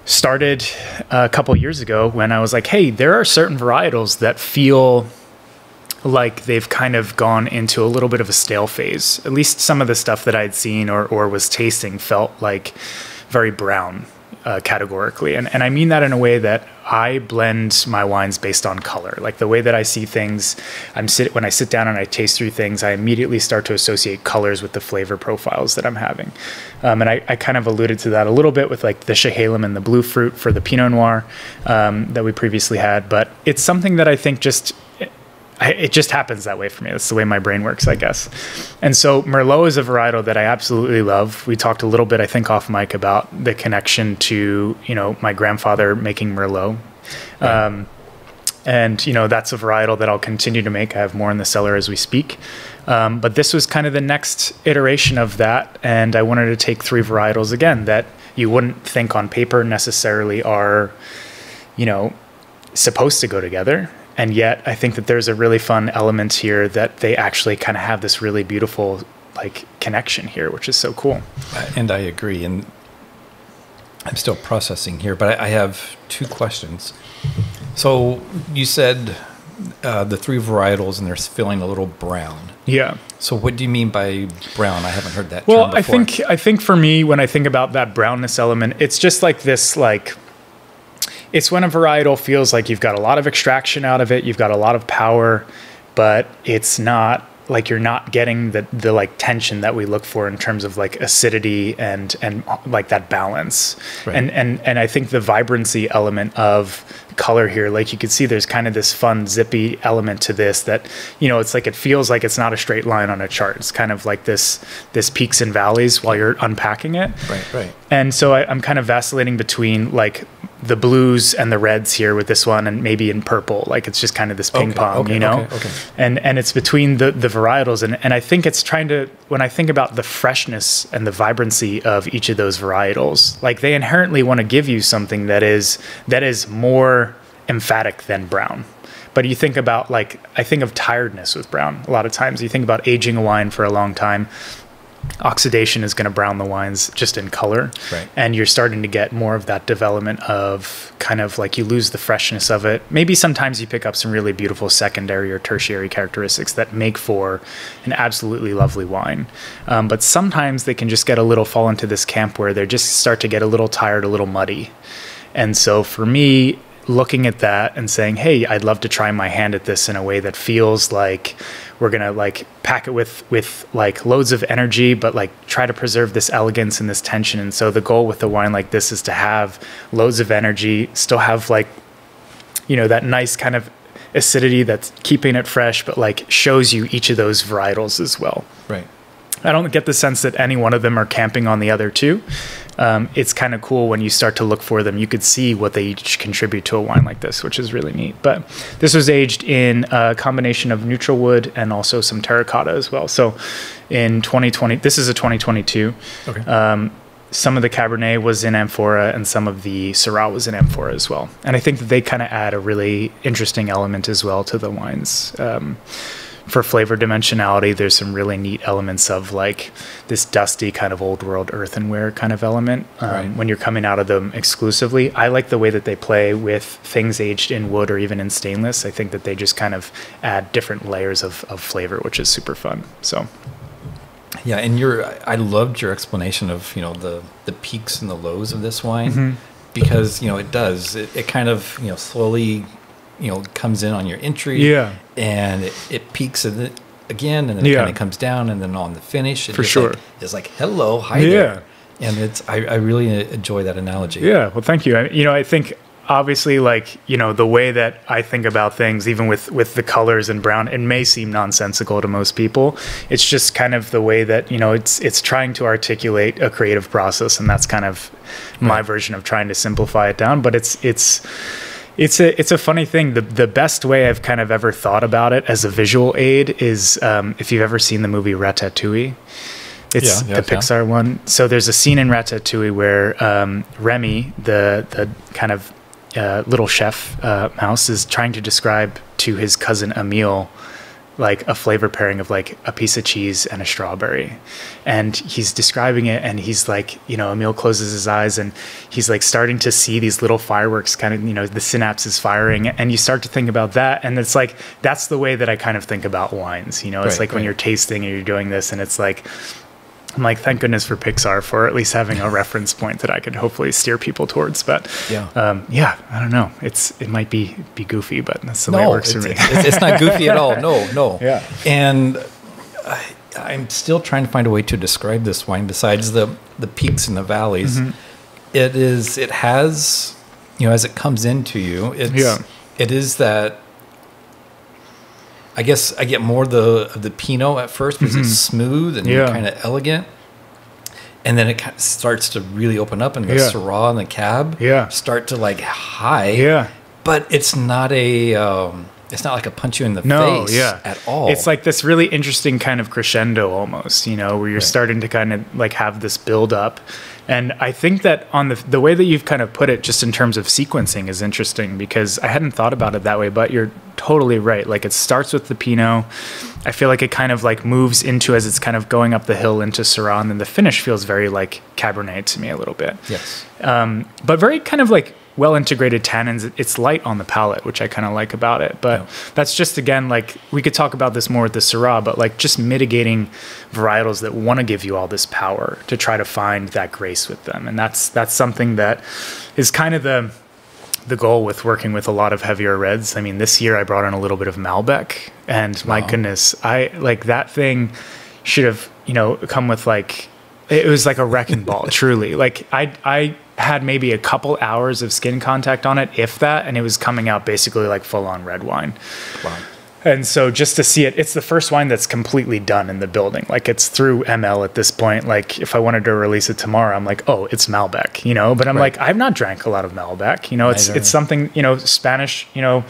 started a couple years ago when I was like, hey, there are certain varietals that feel like they've kind of gone into a little bit of a stale phase. At least some of the stuff that I'd seen or, or was tasting felt like very brown uh, categorically. And, and I mean that in a way that I blend my wines based on color. Like the way that I see things, I'm sit when I sit down and I taste through things, I immediately start to associate colors with the flavor profiles that I'm having. Um, and I, I kind of alluded to that a little bit with like the Chehalem and the blue fruit for the Pinot Noir um, that we previously had. But it's something that I think just, it, it just happens that way for me. That's the way my brain works, I guess. And so Merlot is a varietal that I absolutely love. We talked a little bit, I think, off mic about the connection to, you know, my grandfather making Merlot. Right. Um, and, you know, that's a varietal that I'll continue to make. I have more in the cellar as we speak. Um, but this was kind of the next iteration of that. And I wanted to take three varietals again that you wouldn't think on paper necessarily are, you know, supposed to go together. And yet I think that there's a really fun element here that they actually kind of have this really beautiful like connection here, which is so cool. And I agree. And I'm still processing here, but I, I have two questions. So you said uh, the three varietals and they're feeling a little brown. Yeah. So what do you mean by brown? I haven't heard that term before. Well, I think, I think for me, when I think about that brownness element, it's just like this, like, it's when a varietal feels like you've got a lot of extraction out of it, you've got a lot of power, but it's not like you're not getting the, the like tension that we look for in terms of like acidity and, and like that balance. Right. And, and, and I think the vibrancy element of color here, like you can see there's kind of this fun zippy element to this that, you know, it's like, it feels like it's not a straight line on a chart. It's kind of like this, this peaks and valleys while you're unpacking it. Right. Right. And so I, I'm kind of vacillating between like the blues and the reds here with this one, and maybe in purple, like it's just kind of this ping okay, pong, okay, you know, okay, okay. and, and it's between the, the varietals. And, and I think it's trying to, when I think about the freshness and the vibrancy of each of those varietals, like they inherently want to give you something that is, that is more emphatic than brown. But you think about like, I think of tiredness with brown. A lot of times you think about aging a wine for a long time. oxidation is going to brown the wines just in color. Right. And you're starting to get more of that development of kind of like you lose the freshness of it. Maybe sometimes you pick up some really beautiful secondary or tertiary characteristics that make for an absolutely lovely wine. Um, but sometimes they can just get a little fall into this camp where they just start to get a little tired, a little muddy. And so for me, looking at that and saying, hey, I'd love to try my hand at this in a way that feels like we're going to like pack it with, with like loads of energy, but like try to preserve this elegance and this tension. And so the goal with a wine like this is to have loads of energy, still have like, you know, that nice kind of acidity that's keeping it fresh, but like shows you each of those varietals as well. Right. I don't get the sense that any one of them are camping on the other two. Um, it's kind of cool when you start to look for them. You could see what they each contribute to a wine like this, which is really neat. But this was aged in a combination of neutral wood and also some terracotta as well. So in twenty twenty, this is a twenty twenty-two. Okay. Um, some of the Cabernet was in amphora and some of the Syrah was in amphora as well. And I think that they kind of add a really interesting element as well to the wines. Um, For flavor dimensionality, there's some really neat elements of like this dusty kind of old world earthenware kind of element um, right. when you're coming out of them exclusively. I like the way that they play with things aged in wood or even in stainless. I think that they just kind of add different layers of, of flavor, which is super fun. So, yeah, and your I loved your explanation of you know the the peaks and the lows of this wine mm-hmm. because you know it does it, it kind of you know slowly. you know, comes in on your entry yeah. and it, it peaks in the, again and then it yeah. kind of comes down and then on the finish. It For sure. Like, it's like, hello, hi yeah. there. And it's, I, I really enjoy that analogy. Yeah. Well, thank you. I, you know, I think obviously like, you know, the way that I think about things, even with, with the colors and brown, it may seem nonsensical to most people. It's just kind of the way that, you know, it's, it's trying to articulate a creative process. And that's kind of my right. version of trying to simplify it down, but it's, it's, It's a it's a funny thing. The the best way I've kind of ever thought about it as a visual aid is um, if you've ever seen the movie Ratatouille. It's yeah, yeah, the Pixar yeah. one. So there's a scene in Ratatouille where um, Remy, the the kind of uh, little chef uh, mouse, is trying to describe to his cousin Emile like a flavor pairing of like a piece of cheese and a strawberry. And he's describing it and he's like, you know, Emile closes his eyes and he's like starting to see these little fireworks kind of, you know, the synapse is firing and you start to think about that. And it's like, that's the way that I kind of think about wines. You know, it's right, like right. when you're tasting and you're doing this and it's like, I'm like, thank goodness for Pixar for at least having a reference point that I could hopefully steer people towards. But yeah, um, yeah I don't know. It's It might be be goofy, but that's the no, way it works for me. It's, it's not goofy at all. No, no. Yeah. And I, I'm still trying to find a way to describe this wine besides the, the peaks and the valleys. Mm-hmm. It is, it has, you know, as it comes into you, it's, yeah. it is that, I guess I get more the of the Pinot at first because mm-hmm. it's smooth and yeah. kind of elegant, and then it kind of starts to really open up, and the yeah. Syrah and the Cab yeah. start to like high. Yeah, but it's not a um, it's not like a punch you in the no, face yeah. at all. It's like this really interesting kind of crescendo almost, you know, where you're right. starting to kind of like have this build up. And I think that on the, the way that you've kind of put it just in terms of sequencing is interesting because I hadn't thought about it that way, but you're totally right. Like it starts with the Pinot. I feel like it kind of like moves into as it's kind of going up the hill into Syrah and then the finish feels very like Cabernet to me a little bit. Yes. Um, but very kind of like well-integrated tannins. It's light on the palate, which I kind of like about it. But yeah. that's just, again, like we could talk about this more with the Syrah, but like just mitigating varietals that want to give you all this power to try to find that grace with them. And that's, that's something that is kind of the, the goal with working with a lot of heavier reds. I mean, this year I brought in a little bit of Malbec and wow. my goodness, I like that thing should have, you know, come with like, it was like a wrecking ball, truly. Like I, I, had maybe a couple hours of skin contact on it, if that, and it was coming out basically like full-on red wine. Wow. And so just to see it, it's the first wine that's completely done in the building. Like it's through M L at this point. Like if I wanted to release it tomorrow, I'm like, oh, it's Malbec, you know, but I'm right. like, I've not drank a lot of Malbec, you know, it's, it's something, you know, Spanish, you know,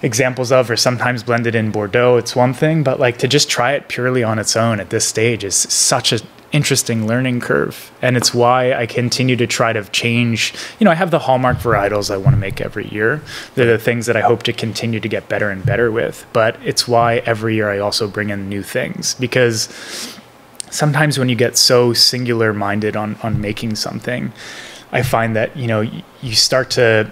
examples of, or sometimes blended in Bordeaux. It's one thing, but like to just try it purely on its own at this stage is such a interesting learning curve. And it's why I continue to try to change, you know, I have the hallmark varietals I want to make every year. They're the things that I hope to continue to get better and better with. But it's why every year I also bring in new things because sometimes when you get so singular minded on, on making something, I find that, you know, you start to,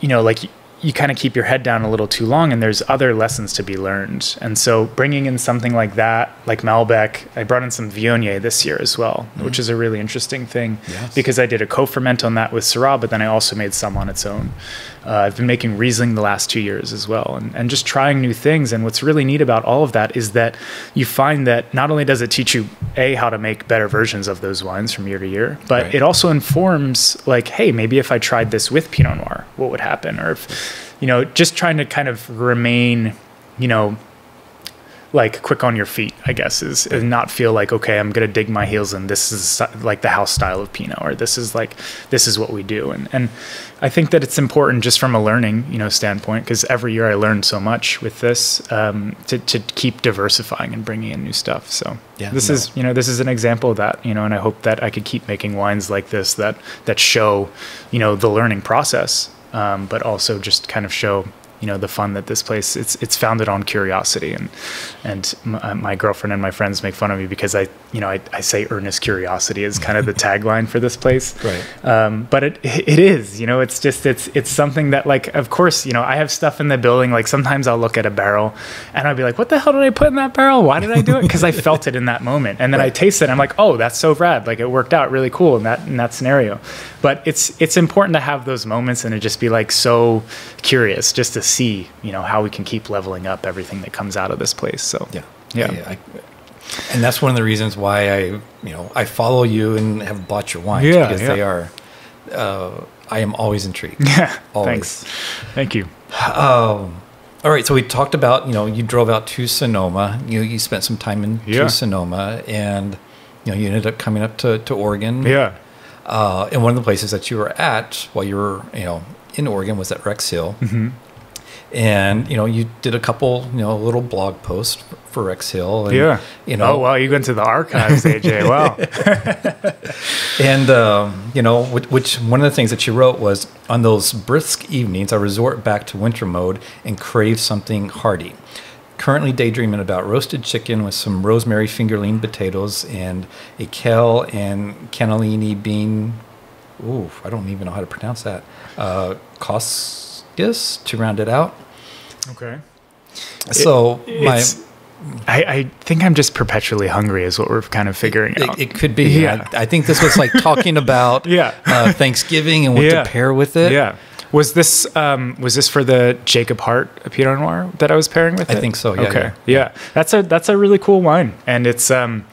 you know, like you, you kind of keep your head down a little too long, and there's other lessons to be learned. And so bringing in something like that, like Malbec, I brought in some Viognier this year as well, mm-hmm. which is a really interesting thing yes. because I did a co-ferment on that with Syrah, but then I also made some on its own. Uh, I've been making Riesling the last two years as well, and, and just trying new things. And what's really neat about all of that is that you find that not only does it teach you A, how to make better versions of those wines from year to year, but right. it also informs like, hey, maybe if I tried this with Pinot Noir, what would happen? Or if, you know, just trying to kind of remain, you know, like quick on your feet, I guess, is and not feel like, okay, I'm going to dig my heels in. This is like the house style of Pinot, or this is like, this is what we do. And, and I think that it's important just from a learning, you know, standpoint, because every year I learn so much with this, um, to, to keep diversifying and bringing in new stuff. So yeah, this no. is, you know, this is an example of that, you know, and I hope that I could keep making wines like this, that, that show, you know, the learning process, um, but also just kind of show, you know, the fun that this place, it's it's founded on curiosity. And and my, my girlfriend and my friends make fun of me because I, you know, I, I say earnest curiosity is kind of the tagline for this place. Right. Um, but it it is, you know, it's just, it's it's something that, like, of course, you know, I have stuff in the building. Like sometimes I'll look at a barrel and I'll be like, what the hell did I put in that barrel? Why did I do it? Because I felt it in that moment. And then right. I taste it. And I'm like, oh, that's so rad. Like it worked out really cool in that, in that scenario. But it's, it's important to have those moments and to just be like so curious just to see, you know, how we can keep leveling up everything that comes out of this place. So yeah, yeah, yeah I, and that's one of the reasons why I, you know, I follow you and have bought your wines yeah, because yeah. they are. Uh, I am always intrigued. Yeah, always. Thanks. Thank you. Um, all right, so we talked about, you know, you drove out to Sonoma. You you spent some time in yeah. to Sonoma, and you know you ended up coming up to to Oregon. Yeah, uh, and one of the places that you were at while you were you know in Oregon was at Rex Hill. Mm-hmm. And, you know, you did a couple, you know, little blog posts for Rex Hill. And, yeah. You know, oh, wow. You went to the archives, A J. Wow. And, um, you know, which, which one of the things that you wrote was, on those brisk evenings, I resort back to winter mode and crave something hearty. Currently daydreaming about roasted chicken with some rosemary fingerling potatoes and a kale and cannellini bean. Ooh, I don't even know how to pronounce that. Uh, costs. Yes, to round it out. Okay. So it, my, I, I think I'm just perpetually hungry is what we're kind of figuring it, out. It, it could be. Yeah. I, I think this was like talking about yeah. uh, Thanksgiving and what yeah. to pair with it. Yeah. Was this um, was this for the Jacob Hart Pinot Noir that I was pairing with? I it? think so. Yeah. Okay. Yeah. yeah. That's a that's a really cool wine, and it's um,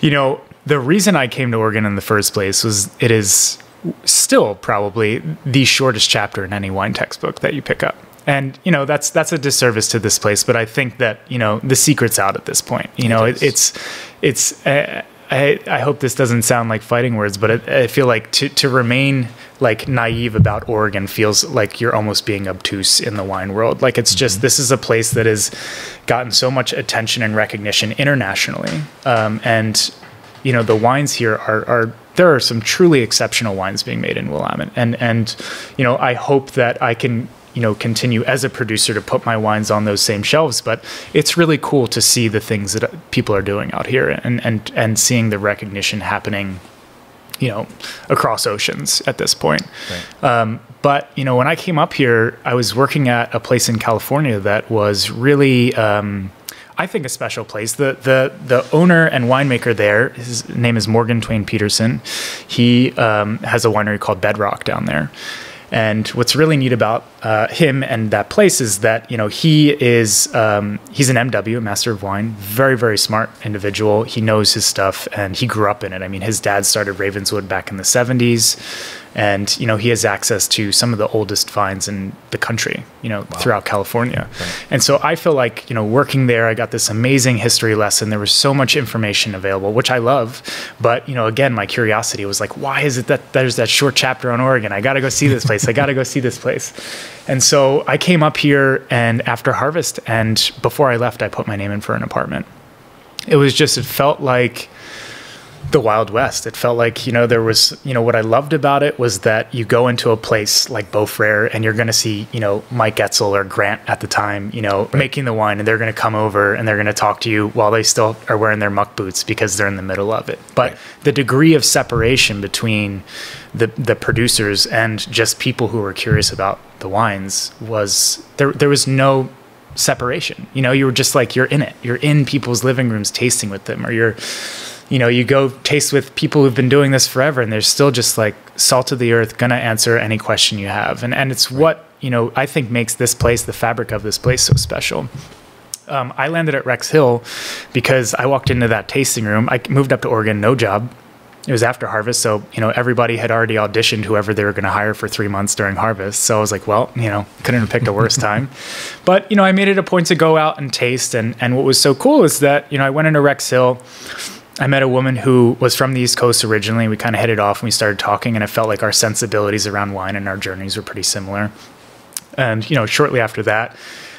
you know, the reason I came to Oregon in the first place was it is. still probably the shortest chapter in any wine textbook that you pick up. And, you know, that's, that's a disservice to this place. But I think that, you know, the secret's out at this point. You know, it it, it's, it's, uh, I, I hope this doesn't sound like fighting words, but it, I feel like to, to remain like naive about Oregon feels like you're almost being obtuse in the wine world. Like it's mm-hmm. just, this is a place that has gotten so much attention and recognition internationally. Um, and, you know, the wines here are, are, there are some truly exceptional wines being made in Willamette. And, and, you know, I hope that I can, you know, continue as a producer to put my wines on those same shelves, but it's really cool to see the things that people are doing out here and, and, and seeing the recognition happening, you know, across oceans at this point. Right. Um, but, you know, when I came up here, I was working at a place in California that was really, um, I think, a special place. The, the, the owner and winemaker there, his name is Morgan Twain Peterson. He um, has a winery called Bedrock down there. And what's really neat about uh, him and that place is that, you know, he is, um, he's an M W, Master of Wine, very, very smart individual. He knows his stuff and he grew up in it. I mean, his dad started Ravenswood back in the seventies. And, you know, he has access to some of the oldest vines in the country, you know, wow. throughout California. Right. And so I feel like, you know, working there, I got this amazing history lesson. There was so much information available, which I love. But, you know, again, my curiosity was like, why is it that there's that short chapter on Oregon? I got to go see this place. I got to go see this place. And so I came up here and after harvest and before I left, I put my name in for an apartment. It was just, it felt like, the Wild West. It felt like, you know, there was, you know, what I loved about it was that you go into a place like Beaufrere and you're going to see, you know, Mike Etzel or Grant at the time, you know, right. making the wine, and they're going to come over and they're going to talk to you while they still are wearing their muck boots because they're in the middle of it. But right. the degree of separation between the, the producers and just people who were curious about the wines was there, there was no separation. You know, you were just like, you're in it, you're in people's living rooms tasting with them, or you're, you know, you go taste with people who've been doing this forever, and they're still just like salt of the earth, gonna answer any question you have. And, and it's right. what, you know, I think makes this place, the fabric of this place, so special. Um, I landed at Rex Hill because I walked into that tasting room. I moved up to Oregon, no job. It was after harvest. So, you know, everybody had already auditioned whoever they were going to hire for three months during harvest. So I was like, well, you know, couldn't have picked a worse time. But, you know, I made it a point to go out and taste. And, and what was so cool is that, you know, I went into Rex Hill. I met a woman who was from the East Coast originally. We kind of hit it off and we started talking, and I felt like our sensibilities around wine and our journeys were pretty similar. And, you know, shortly after that,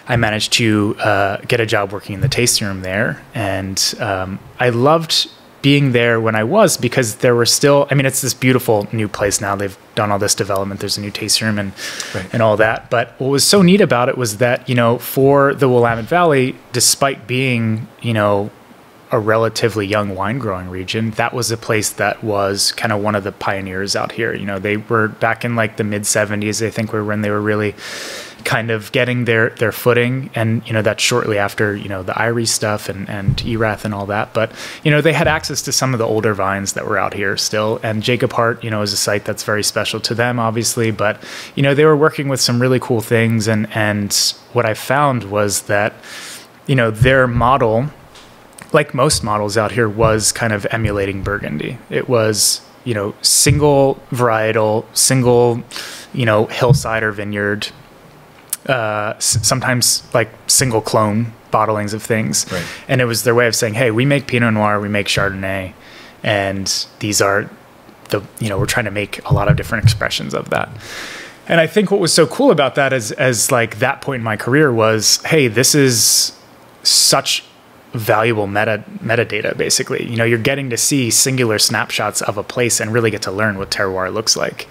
I managed to uh, get a job working in the tasting room there. And um, I loved being there when I was, because there were still, I mean, it's this beautiful new place now. They've done all this development. There's a new tasting room and, right. and all that. But what was so neat about it was that, you know, for the Willamette Valley, despite being, you know, a relatively young wine growing region, that was a place that was kind of one of the pioneers out here. You know, they were back in like the mid seventies, I think, were when they were really kind of getting their, their footing. And, you know, that's shortly after, you know, the Irie stuff and, and Erath and all that. But, you know, they had access to some of the older vines that were out here still. And Jacob Hart, you know, is a site that's very special to them, obviously, but, you know, they were working with some really cool things. And, and what I found was that, you know, their model, like most models out here, was kind of emulating Burgundy. It was, you know, single varietal, single, you know, hillside or vineyard, uh, s sometimes like single clone bottlings of things. Right. And it was their way of saying, hey, we make Pinot Noir, we make Chardonnay, and these are the, you know, we're trying to make a lot of different expressions of that. And I think what was so cool about that is, as like that point in my career was, hey, this is such valuable meta metadata, basically. You know, you're getting to see singular snapshots of a place and really get to learn what terroir looks like.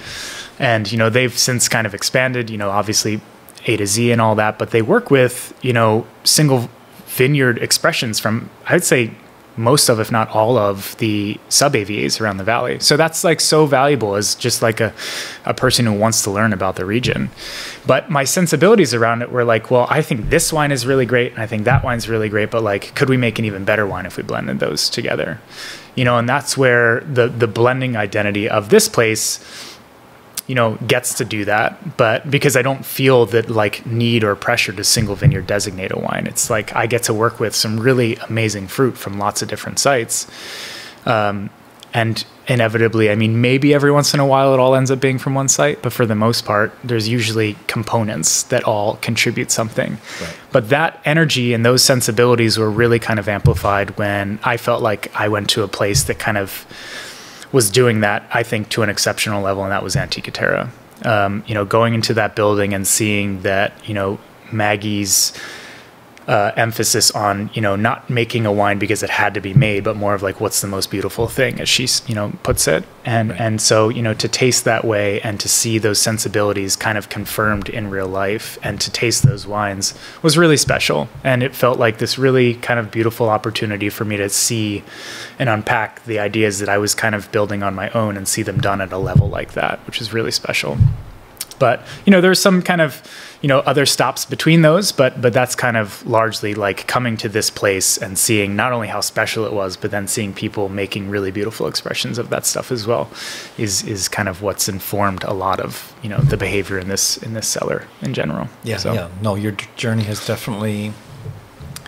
And, you know, they've since kind of expanded, you know, obviously A to Z and all that, but they work with, you know, single vineyard expressions from, I would say, most of, if not all of, the sub-A V As around the valley. So that's like so valuable as just like a, a person who wants to learn about the region. But my sensibilities around it were like, well, I think this wine is really great, and I think that wine's really great, but like, could we make an even better wine if we blended those together? You know, and that's where the, the blending identity of this place, you know, gets to do that. But because I don't feel that like need or pressure to single vineyard designate a wine, it's like I get to work with some really amazing fruit from lots of different sites. Um, and inevitably, I mean, maybe every once in a while it all ends up being from one site, but for the most part, there's usually components that all contribute something. Right. But that energy and those sensibilities were really kind of amplified when I felt like I went to a place that kind of was doing that, I think, to an exceptional level, and that was Antica Terra. Um, you know, going into that building and seeing that, you know, Maggie's uh, emphasis on, you know, not making a wine because it had to be made, but more of like, what's the most beautiful thing, as she, you know, puts it. And, right. and so, you know, to taste that way and to see those sensibilities kind of confirmed in real life and to taste those wines was really special. And it felt like this really kind of beautiful opportunity for me to see and unpack the ideas that I was kind of building on my own and see them done at a level like that, which is really special. But, you know, there's some kind of, you know, other stops between those, but, but that's kind of largely like coming to this place and seeing not only how special it was, but then seeing people making really beautiful expressions of that stuff as well is, is kind of what's informed a lot of, you know, the behavior in this, in this cellar in general. Yeah. So. Yeah. No, your journey has definitely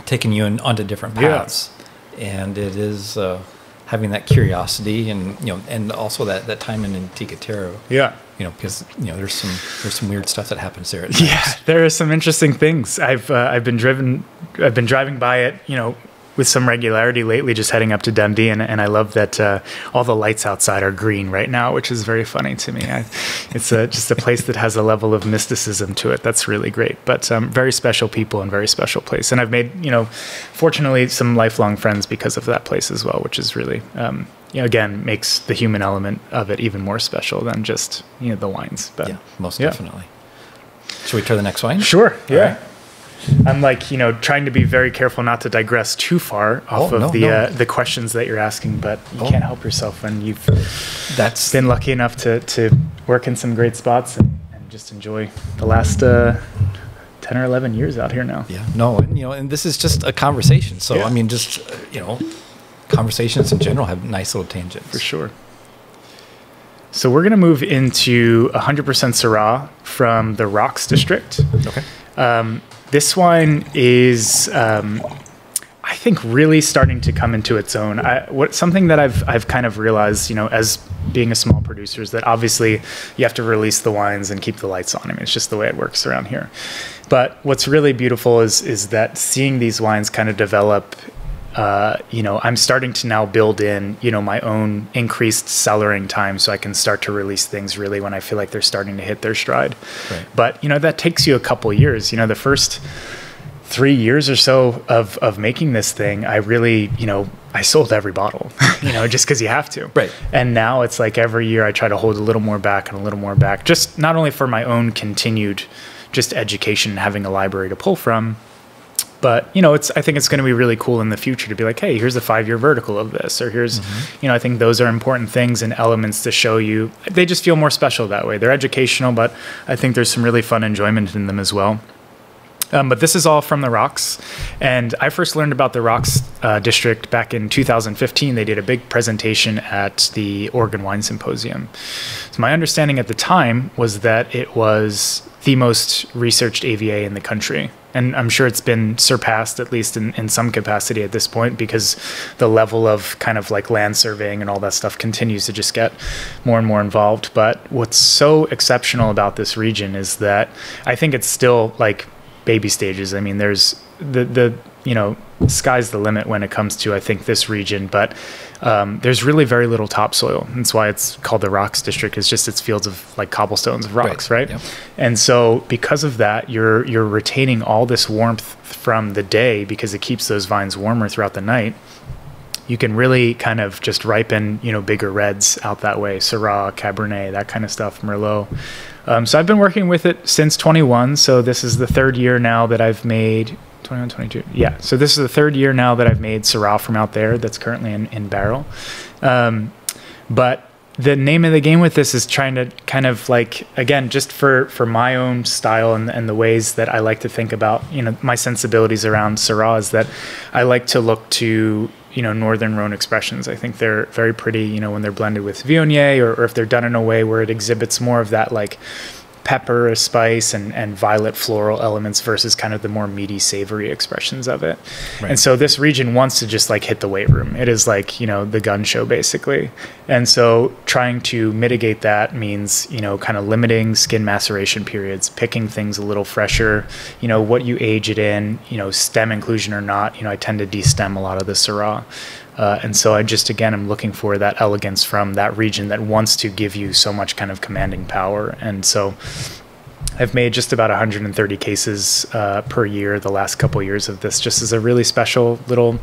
taken you in, onto different paths. Yeah. And it is, uh, having that curiosity and, you know, and also that, that time in Antica Terra. Yeah. You know, because, you know, there's some, there's some weird stuff that happens there. At yeah, there are some interesting things. I've, uh, I've been driven, I've been driving by it, you know, with some regularity lately, just heading up to Dundee. And, and I love that uh, all the lights outside are green right now, which is very funny to me. I, it's a, just a place that has a level of mysticism to it. That's really great, but um, very special people and very special place. And I've made, you know, fortunately some lifelong friends because of that place as well, which is really um, you know, again, makes the human element of it even more special than just, you know, the wines. But yeah, most yeah. definitely. Should we try the next wine? Sure. Yeah. Right. I'm like, you know, trying to be very careful not to digress too far off oh, of no, the no. Uh, the questions that you're asking, but you oh. can't help yourself when you've that's been lucky enough to, to work in some great spots and, and just enjoy the last uh, ten or eleven years out here now. Yeah. No, and, you know, and this is just a conversation. So, yeah. I mean, just, uh, you know, conversations in general have nice little tangents. For sure. So we're going to move into one hundred percent Syrah from the Rocks District. Okay. Um, this wine is, um, I think, really starting to come into its own. I, what, something that I've, I've kind of realized, you know, as being a small producer is that obviously you have to release the wines and keep the lights on. I mean, it's just the way it works around here. But what's really beautiful is, is that seeing these wines kind of develop. Uh, you know, I'm starting to now build in, you know, my own increased cellaring time so I can start to release things really when I feel like they're starting to hit their stride. Right. But, you know, that takes you a couple years. You know, the first three years or so of, of making this thing, I really, you know, I sold every bottle, you know, just because you have to. Right. And now it's like every year I try to hold a little more back and a little more back, just not only for my own continued just education, having a library to pull from, but, you know, it's, I think it's going to be really cool in the future to be like, hey, here's the five-year vertical of this, or here's, mm-hmm. you know, I think those are important things and elements to show you. They just feel more special that way. They're educational, but I think there's some really fun enjoyment in them as well. Um, but this is all from the Rocks. And I first learned about the Rocks uh, District back in two thousand fifteen. They did a big presentation at the Oregon Wine Symposium. So my understanding at the time was that it was the most researched A V A in the country. And I'm sure it's been surpassed, at least in, in some capacity at this point, because the level of kind of like land surveying and all that stuff continues to just get more and more involved. But what's so exceptional about this region is that I think it's still like baby stages. I mean, there's the, the you know, sky's the limit when it comes to, I think, this region. But um, there's really very little topsoil. That's why it's called the Rocks District. It's just its fields of like cobblestones of rocks, right? right? Yep. And so because of that, you're you're retaining all this warmth from the day because it keeps those vines warmer throughout the night. You can really kind of just ripen, you know, bigger reds out that way, Syrah, Cabernet, that kind of stuff, Merlot. Um, so I've been working with it since twenty-one. So this is the third year now that I've made twenty-one, twenty-two. Yeah. So this is the third year now that I've made Syrah from out there that's currently in, in barrel. Um, but the name of the game with this is trying to kind of like, again, just for, for my own style and, and the ways that I like to think about, you know, my sensibilities around Syrah is that I like to look to, you know, Northern Rhone expressions. I think they're very pretty, you know, when they're blended with Viognier or, or if they're done in a way where it exhibits more of that like pepper or spice and, and violet floral elements versus kind of the more meaty, savory expressions of it. Right. And so this region wants to just like hit the weight room. It is like, you know, the gun show basically. And so trying to mitigate that means, you know, kind of limiting skin maceration periods, picking things a little fresher, you know, what you age it in, you know, stem inclusion or not. You know, I tend to de-stem a lot of the Syrah. Uh, and so I just, again, I'm looking for that elegance from that region that wants to give you so much kind of commanding power. And so I've made just about one hundred thirty cases uh, per year the last couple years of this, just as a really special little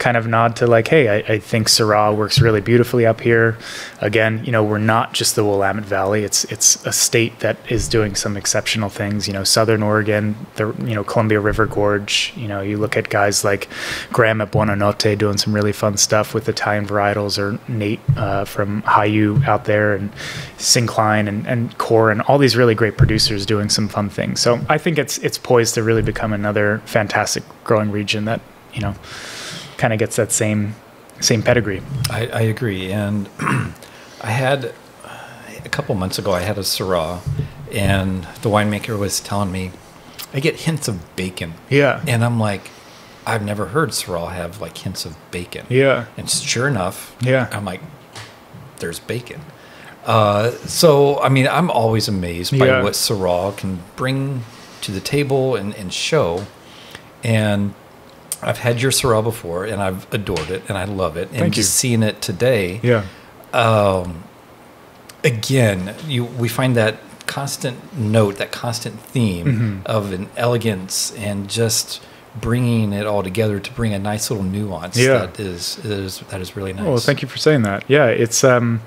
kind of nod to like, hey, I, I think Syrah works really beautifully up here. Again, you know, we're not just the Willamette Valley. It's it's a state that is doing some exceptional things. You know, Southern Oregon, the you know Columbia River Gorge. You know, you look at guys like Graham at Buonanotte doing some really fun stuff with Italian varietals, or Nate uh, from Hayu out there, and Sincline and and Core, and all these really great producers doing some fun things. So I think it's it's poised to really become another fantastic growing region that, you know, kind of gets that same same pedigree. I, I agree. And I had a couple months ago I had a Syrah, and the winemaker was telling me I get hints of bacon. Yeah. And I'm like, I've never heard Syrah have like hints of bacon. Yeah. And sure enough, yeah, I'm like, there's bacon. Uh, so, I mean, I'm always amazed by yeah. what Syrah can bring to the table and, and show. And I've had your Syrah before, and I've adored it, and I love it. And Thank just you. seeing it today, yeah. Um, again, you we find that constant note, that constant theme mm-hmm. of an elegance and just bringing it all together to bring a nice little nuance. Yeah. That is, is that is really nice. Well, thank you for saying that. Yeah, it's um,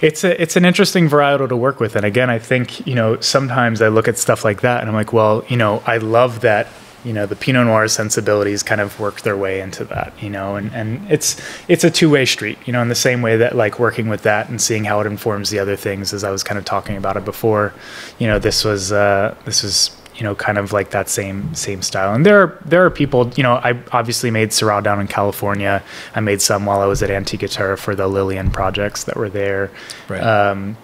it's a it's an interesting varietal to work with. And again, I think you know sometimes I look at stuff like that and I'm like, well, you know, I love that. You know, the Pinot Noir sensibilities kind of work their way into that, you know, and, and it's it's a two-way street, you know, in the same way that like working with that and seeing how it informs the other things, as I was kind of talking about it before, you know, this was, uh, this was, you know, kind of like that same same style. And there are, there are people, you know, I obviously made Syrah down in California. I made some while I was at Antica Terra for the Lillian projects that were there. Right. Um,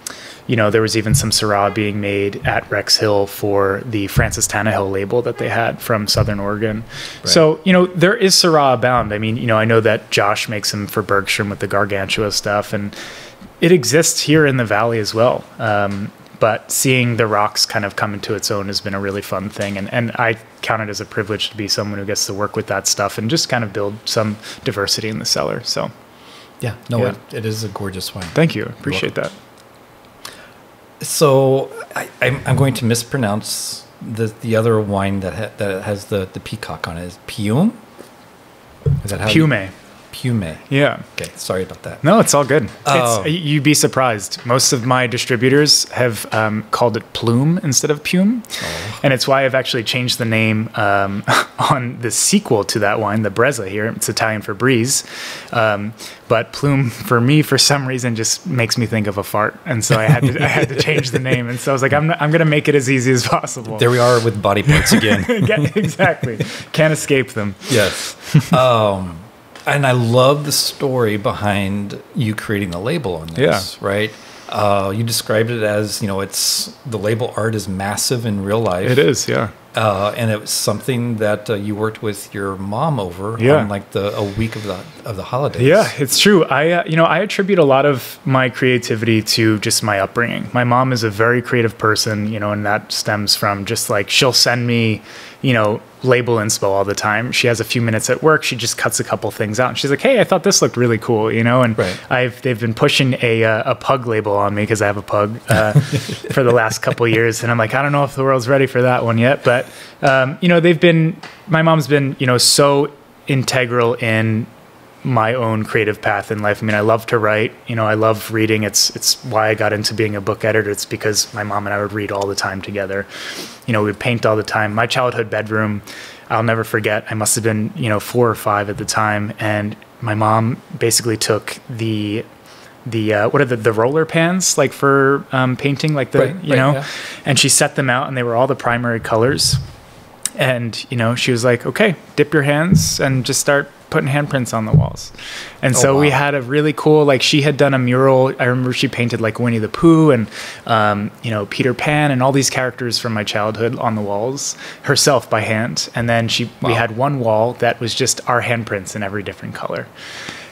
You know, there was even some Syrah being made at Rex Hill for the Francis Tannehill label that they had from Southern Oregon. Right. So, you know, there is Syrah abound. I mean, you know, I know that Josh makes them for Bergstrom with the Gargantua stuff, and it exists here in the Valley as well. Um, but seeing the Rocks kind of come into its own has been a really fun thing. And, and I count it as a privilege to be someone who gets to work with that stuff and just kind of build some diversity in the cellar. So, yeah, no, yeah. It, it is a gorgeous wine. Thank you. Appreciate that. So I, I'm, I'm going to mispronounce the the other wine that ha, that has the the peacock on it. Is Piume? Is that how? Piume. Piume. Yeah. Okay. Sorry about that. No, it's all good. Oh. It's, you'd be surprised. Most of my distributors have um, called it Plume instead of Piume, oh. and it's why I've actually changed the name um, on the sequel to that wine, the Brezza here. It's Italian for breeze. Um, But Plume, for me, for some reason, just makes me think of a fart. And so I had to, I had to change the name. And so I was like, I'm, not, I'm going to make it as easy as possible. There we are with body parts again. Exactly. Can't escape them. Yes. Um, and I love the story behind you creating the label on this, yeah. right? Uh, you described it as, you know, it's the label art is massive in real life. It is, yeah. Uh, and it was something that uh, you worked with your mom over yeah. on like the a week of the of the holidays. Yeah, it's true. I uh, you know I attribute a lot of my creativity to just my upbringing. My mom is a very creative person, you know, and that stems from just like she'll send me, you know, label inspo all the time. She has a few minutes at work. She just cuts a couple things out, and she's like, "Hey, I thought this looked really cool," you know. And right. I've they've been pushing a uh, a pug label on me because I have a pug uh, for the last couple of years, and I'm like, I don't know if the world's ready for that one yet, but. But, um, you know, they've been, my mom's been, you know, so integral in my own creative path in life. I mean, I love to write, you know, I love reading. It's, it's why I got into being a book editor. It's because my mom and I would read all the time together. You know, we'd paint all the time. My childhood bedroom, I'll never forget. I must've been, you know, four or five at the time. And my mom basically took the the, uh, what are the, the roller pans like for, um, painting, like the, right, you right, know, yeah. and she set them out and they were all the primary colors. And, you know, she was like, okay, dip your hands and just start putting handprints on the walls. And oh, so wow. we had a really cool, like she had done a mural. I remember she painted like Winnie the Pooh and, um, you know, Peter Pan and all these characters from my childhood on the walls herself by hand. And then she, wow. we had one wall that was just our handprints in every different color.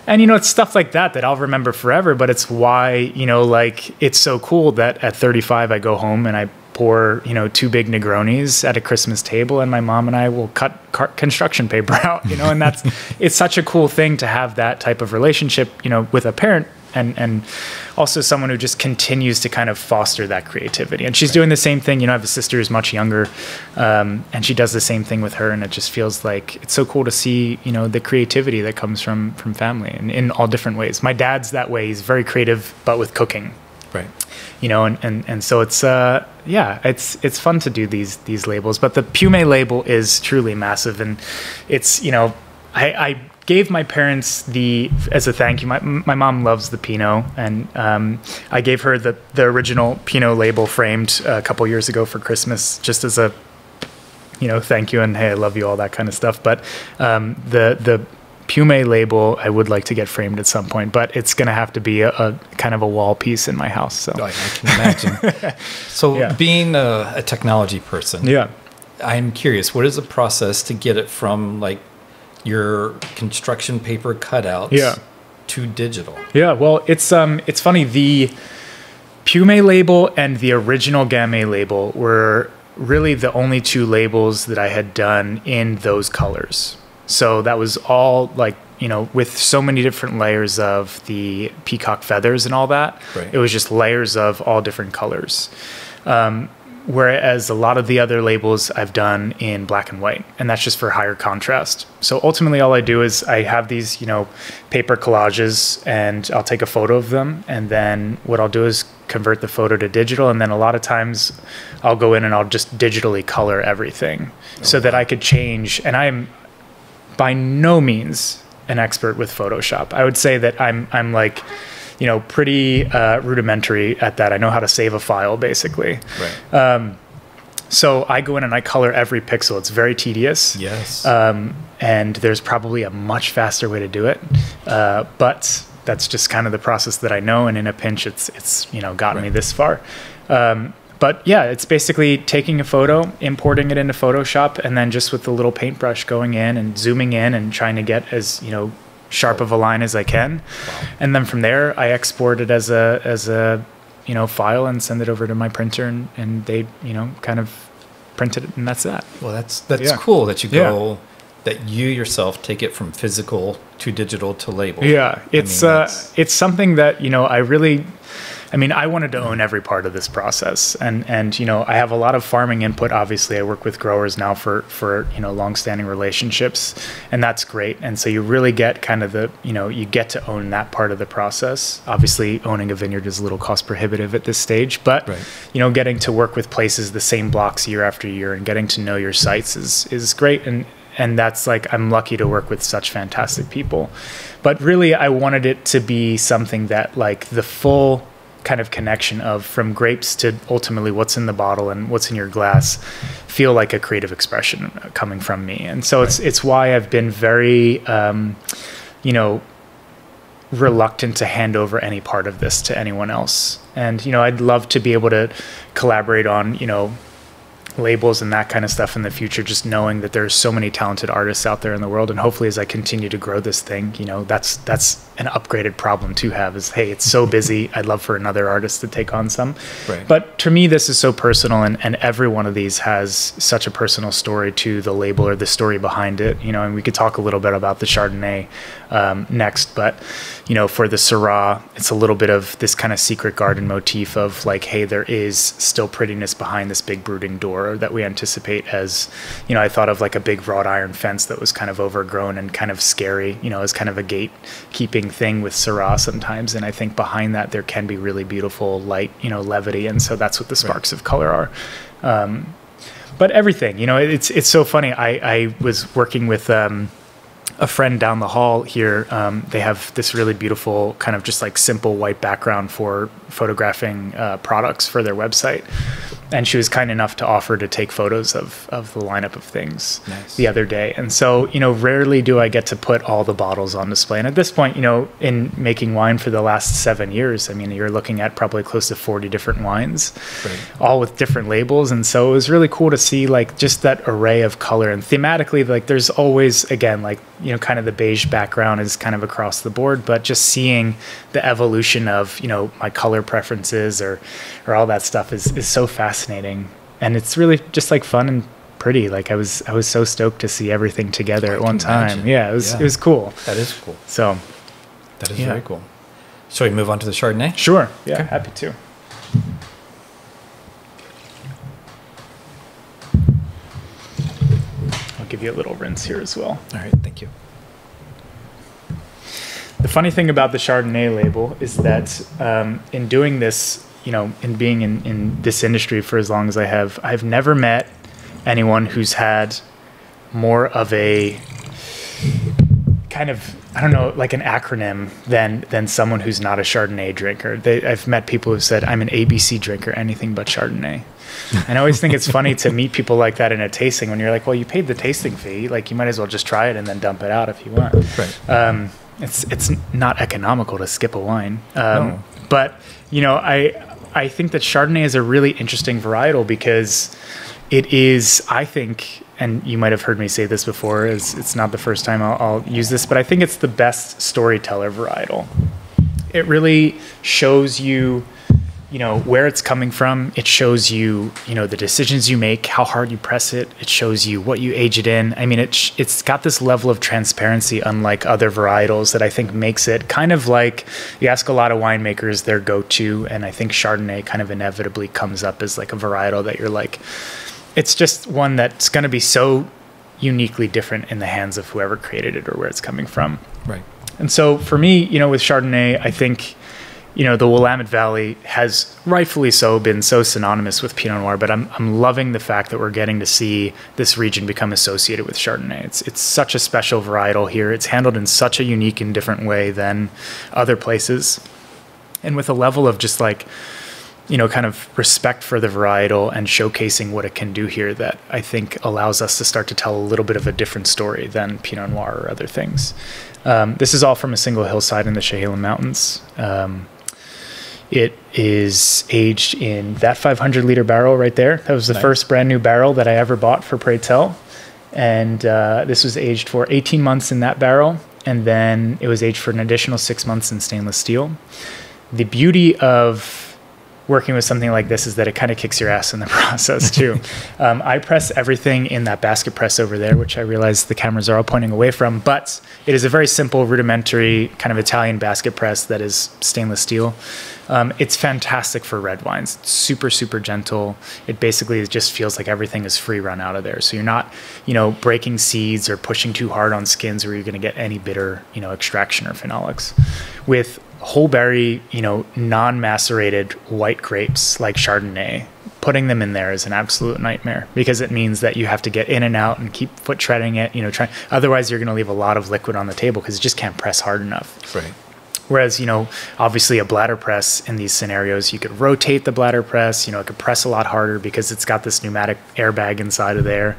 And, you know, it's stuff like that that I'll remember forever, but it's why, you know, like it's so cool that at thirty-five, I go home and I pour, you know, two big Negronis at a Christmas table and my mom and I will cut car construction paper out, you know, and that's, it's such a cool thing to have that type of relationship, you know, with a parent and, and also someone who just continues to kind of foster that creativity. And she's right. doing the same thing. You know, I have a sister who's much younger um, and she does the same thing with her. And it just feels like it's so cool to see, you know, the creativity that comes from, from family and in all different ways. My dad's that way. He's very creative, but with cooking. Right. You know, and, and, and so it's, uh, yeah, it's, it's fun to do these, these labels, but the Piume label is truly massive. And it's, you know, I, I, gave my parents the, as a thank you, my, my mom loves the Pinot, and um, I gave her the, the original Pinot label framed a couple years ago for Christmas, just as a, you know, thank you, and hey, I love you, all that kind of stuff. But um, the, the Piume label, I would like to get framed at some point, but it's going to have to be a, a kind of a wall piece in my house. So I, I can imagine. So yeah. being a, a technology person, yeah, I'm curious, what is the process to get it from like, your construction paper cutouts yeah. to digital? Yeah, well, it's um, it's funny. The Piume label and the original Gamay label were really the only two labels that I had done in those colors. So that was all like, you know, with so many different layers of the peacock feathers and all that. Right. It was just layers of all different colors. Um, whereas a lot of the other labels I've done in black and white, and that's just for higher contrast. So ultimately all I do is I have these, you know, paper collages, and I'll take a photo of them, and then what I'll do is convert the photo to digital, and then a lot of times I'll go in and I'll just digitally color everything. Okay. So that I could change, and I am by no means an expert with Photoshop. I would say that I'm I'm like, you know, pretty uh, rudimentary at that. I know how to save a file, basically. Right. Um, so I go in and I color every pixel. It's very tedious. Yes. Um, and there's probably a much faster way to do it, uh, but that's just kind of the process that I know. And in a pinch, it's it's you know gotten right. me this far. Um, but yeah, it's basically taking a photo, importing it into Photoshop, and then just with the little paintbrush going in and zooming in and trying to get as you know. sharp of a line as I can. Wow. And then from there I export it as a as a you know file and send it over to my printer, and, and they you know kind of print it, and that's that. Well, that's that's yeah. cool that you go yeah. that you yourself take it from physical to digital to label. Yeah, it's I mean, uh it's something that you know I really I mean, I wanted to own every part of this process, and and you know, I have a lot of farming input. Obviously, I work with growers now for for you know long-standing relationships, and that's great. And so you really get kind of the you know you get to own that part of the process. Obviously, owning a vineyard is a little cost prohibitive at this stage, but right. you know, getting to work with places, the same blocks year after year, and getting to know your sites is is great. And and that's like, I'm lucky to work with such fantastic people. But really, I wanted it to be something that like the full kind of connection of from grapes to ultimately what's in the bottle and what's in your glass feel like a creative expression coming from me. And so right. it's it's why I've been very um you know reluctant to hand over any part of this to anyone else. And you know I'd love to be able to collaborate on you know labels and that kind of stuff in the future, just knowing that there's so many talented artists out there in the world. And hopefully as I continue to grow this thing, you know, that's, that's an upgraded problem to have is, hey, it's so busy. I'd love for another artist to take on some, right. but to me, this is so personal. And, and every one of these has such a personal story to the label or the story behind it, you know, and we could talk a little bit about the Chardonnay um, next, but you know, for the Syrah, it's a little bit of this kind of secret garden motif of like, hey, there is still prettiness behind this big brooding door that we anticipate as, you know, I thought of like a big wrought iron fence that was kind of overgrown and kind of scary, you know, as kind of a gatekeeping thing with Syrah sometimes. And I think behind that there can be really beautiful light, you know, levity. And so that's what the sparks right. of color are. Um, but everything, you know, it's, it's so funny. I, I was working with, um, a friend down the hall here. Um, they have this really beautiful kind of just like simple white background for photographing uh, products for their website. And she was kind enough to offer to take photos of, of the lineup of things nice. The other day. And so, you know, rarely do I get to put all the bottles on display. And at this point, you know, in making wine for the last seven years, I mean, you're looking at probably close to forty different wines, right. all with different labels. And so it was really cool to see like just that array of color, and thematically, like there's always, again, like, you know, kind of the beige background is kind of across the board, but just seeing the evolution of, you know, my color preferences or, or all that stuff is, is so fascinating. And it's really just like fun and pretty. Like I was, I was so stoked to see everything together at one time. Yeah. It was, yeah. it was cool. That is cool. So that is yeah. very cool. Shall we move on to the Chardonnay? Sure. Yeah. Okay. Happy to. Give you a little rinse here as well. All right, thank you. The funny thing about the Chardonnay label is that um, in doing this, you know, in being in, in this industry for as long as I have, I've never met anyone who's had more of a kind of, I don't know, like an acronym than than someone who's not a Chardonnay drinker. They, I've met people who said, I'm an A B C drinker, anything but Chardonnay. And I always think it's funny to meet people like that in a tasting when you're like, well, you paid the tasting fee. Like you might as well just try it and then dump it out if you want. Right. Um, it's, it's not economical to skip a wine. Um, no. But, you know, I, I think that Chardonnay is a really interesting varietal because it is, I think, and you might have heard me say this before, it's, it's not the first time I'll, I'll use this, but I think it's the best storyteller varietal. It really shows you, you you know, where it's coming from. It shows you, you know, the decisions you make, how hard you press it. It shows you what you age it in. I mean, it, it's got this level of transparency, unlike other varietals, that I think makes it kind of like, you ask a lot of winemakers their go-to, and I think Chardonnay kind of inevitably comes up as like a varietal that you're like, it's just one that's going to be so uniquely different in the hands of whoever created it or where it's coming from. Right. And so for me, you know, with Chardonnay, I think, you know, the Willamette Valley has rightfully so been so synonymous with Pinot Noir, but I'm, I'm loving the fact that we're getting to see this region become associated with Chardonnay. It's, it's such a special varietal here. It's handled in such a unique and different way than other places. And with a level of just like, you know, kind of respect for the varietal and showcasing what it can do here that I think allows us to start to tell a little bit of a different story than Pinot Noir or other things. Um, this is all from a single hillside in the Chehalem Mountains. Um, it is aged in that five hundred liter barrel right there. That was the nice. First brand new barrel that I ever bought for Pray Tell. And uh, this was aged for eighteen months in that barrel. And then it was aged for an additional six months in stainless steel. The beauty of working with something like this is that it kind of kicks your ass in the process too. um, I press everything in that basket press over there, which I realize the cameras are all pointing away from, but it is a very simple, rudimentary kind of Italian basket press that is stainless steel. Um, it's fantastic for red wines. It's super, super gentle. It basically just feels like everything is free run out of there. So you're not, you know, breaking seeds or pushing too hard on skins where you're going to get any bitter, you know, extraction or phenolics. With whole berry, you know, non-macerated white grapes like Chardonnay, putting them in there is an absolute nightmare because it means that you have to get in and out and keep foot treading it, you know, trying, otherwise you're going to leave a lot of liquid on the table because you just can't press hard enough. Right. Whereas, you know, obviously a bladder press in these scenarios, you could rotate the bladder press, you know, it could press a lot harder because it's got this pneumatic airbag inside of there.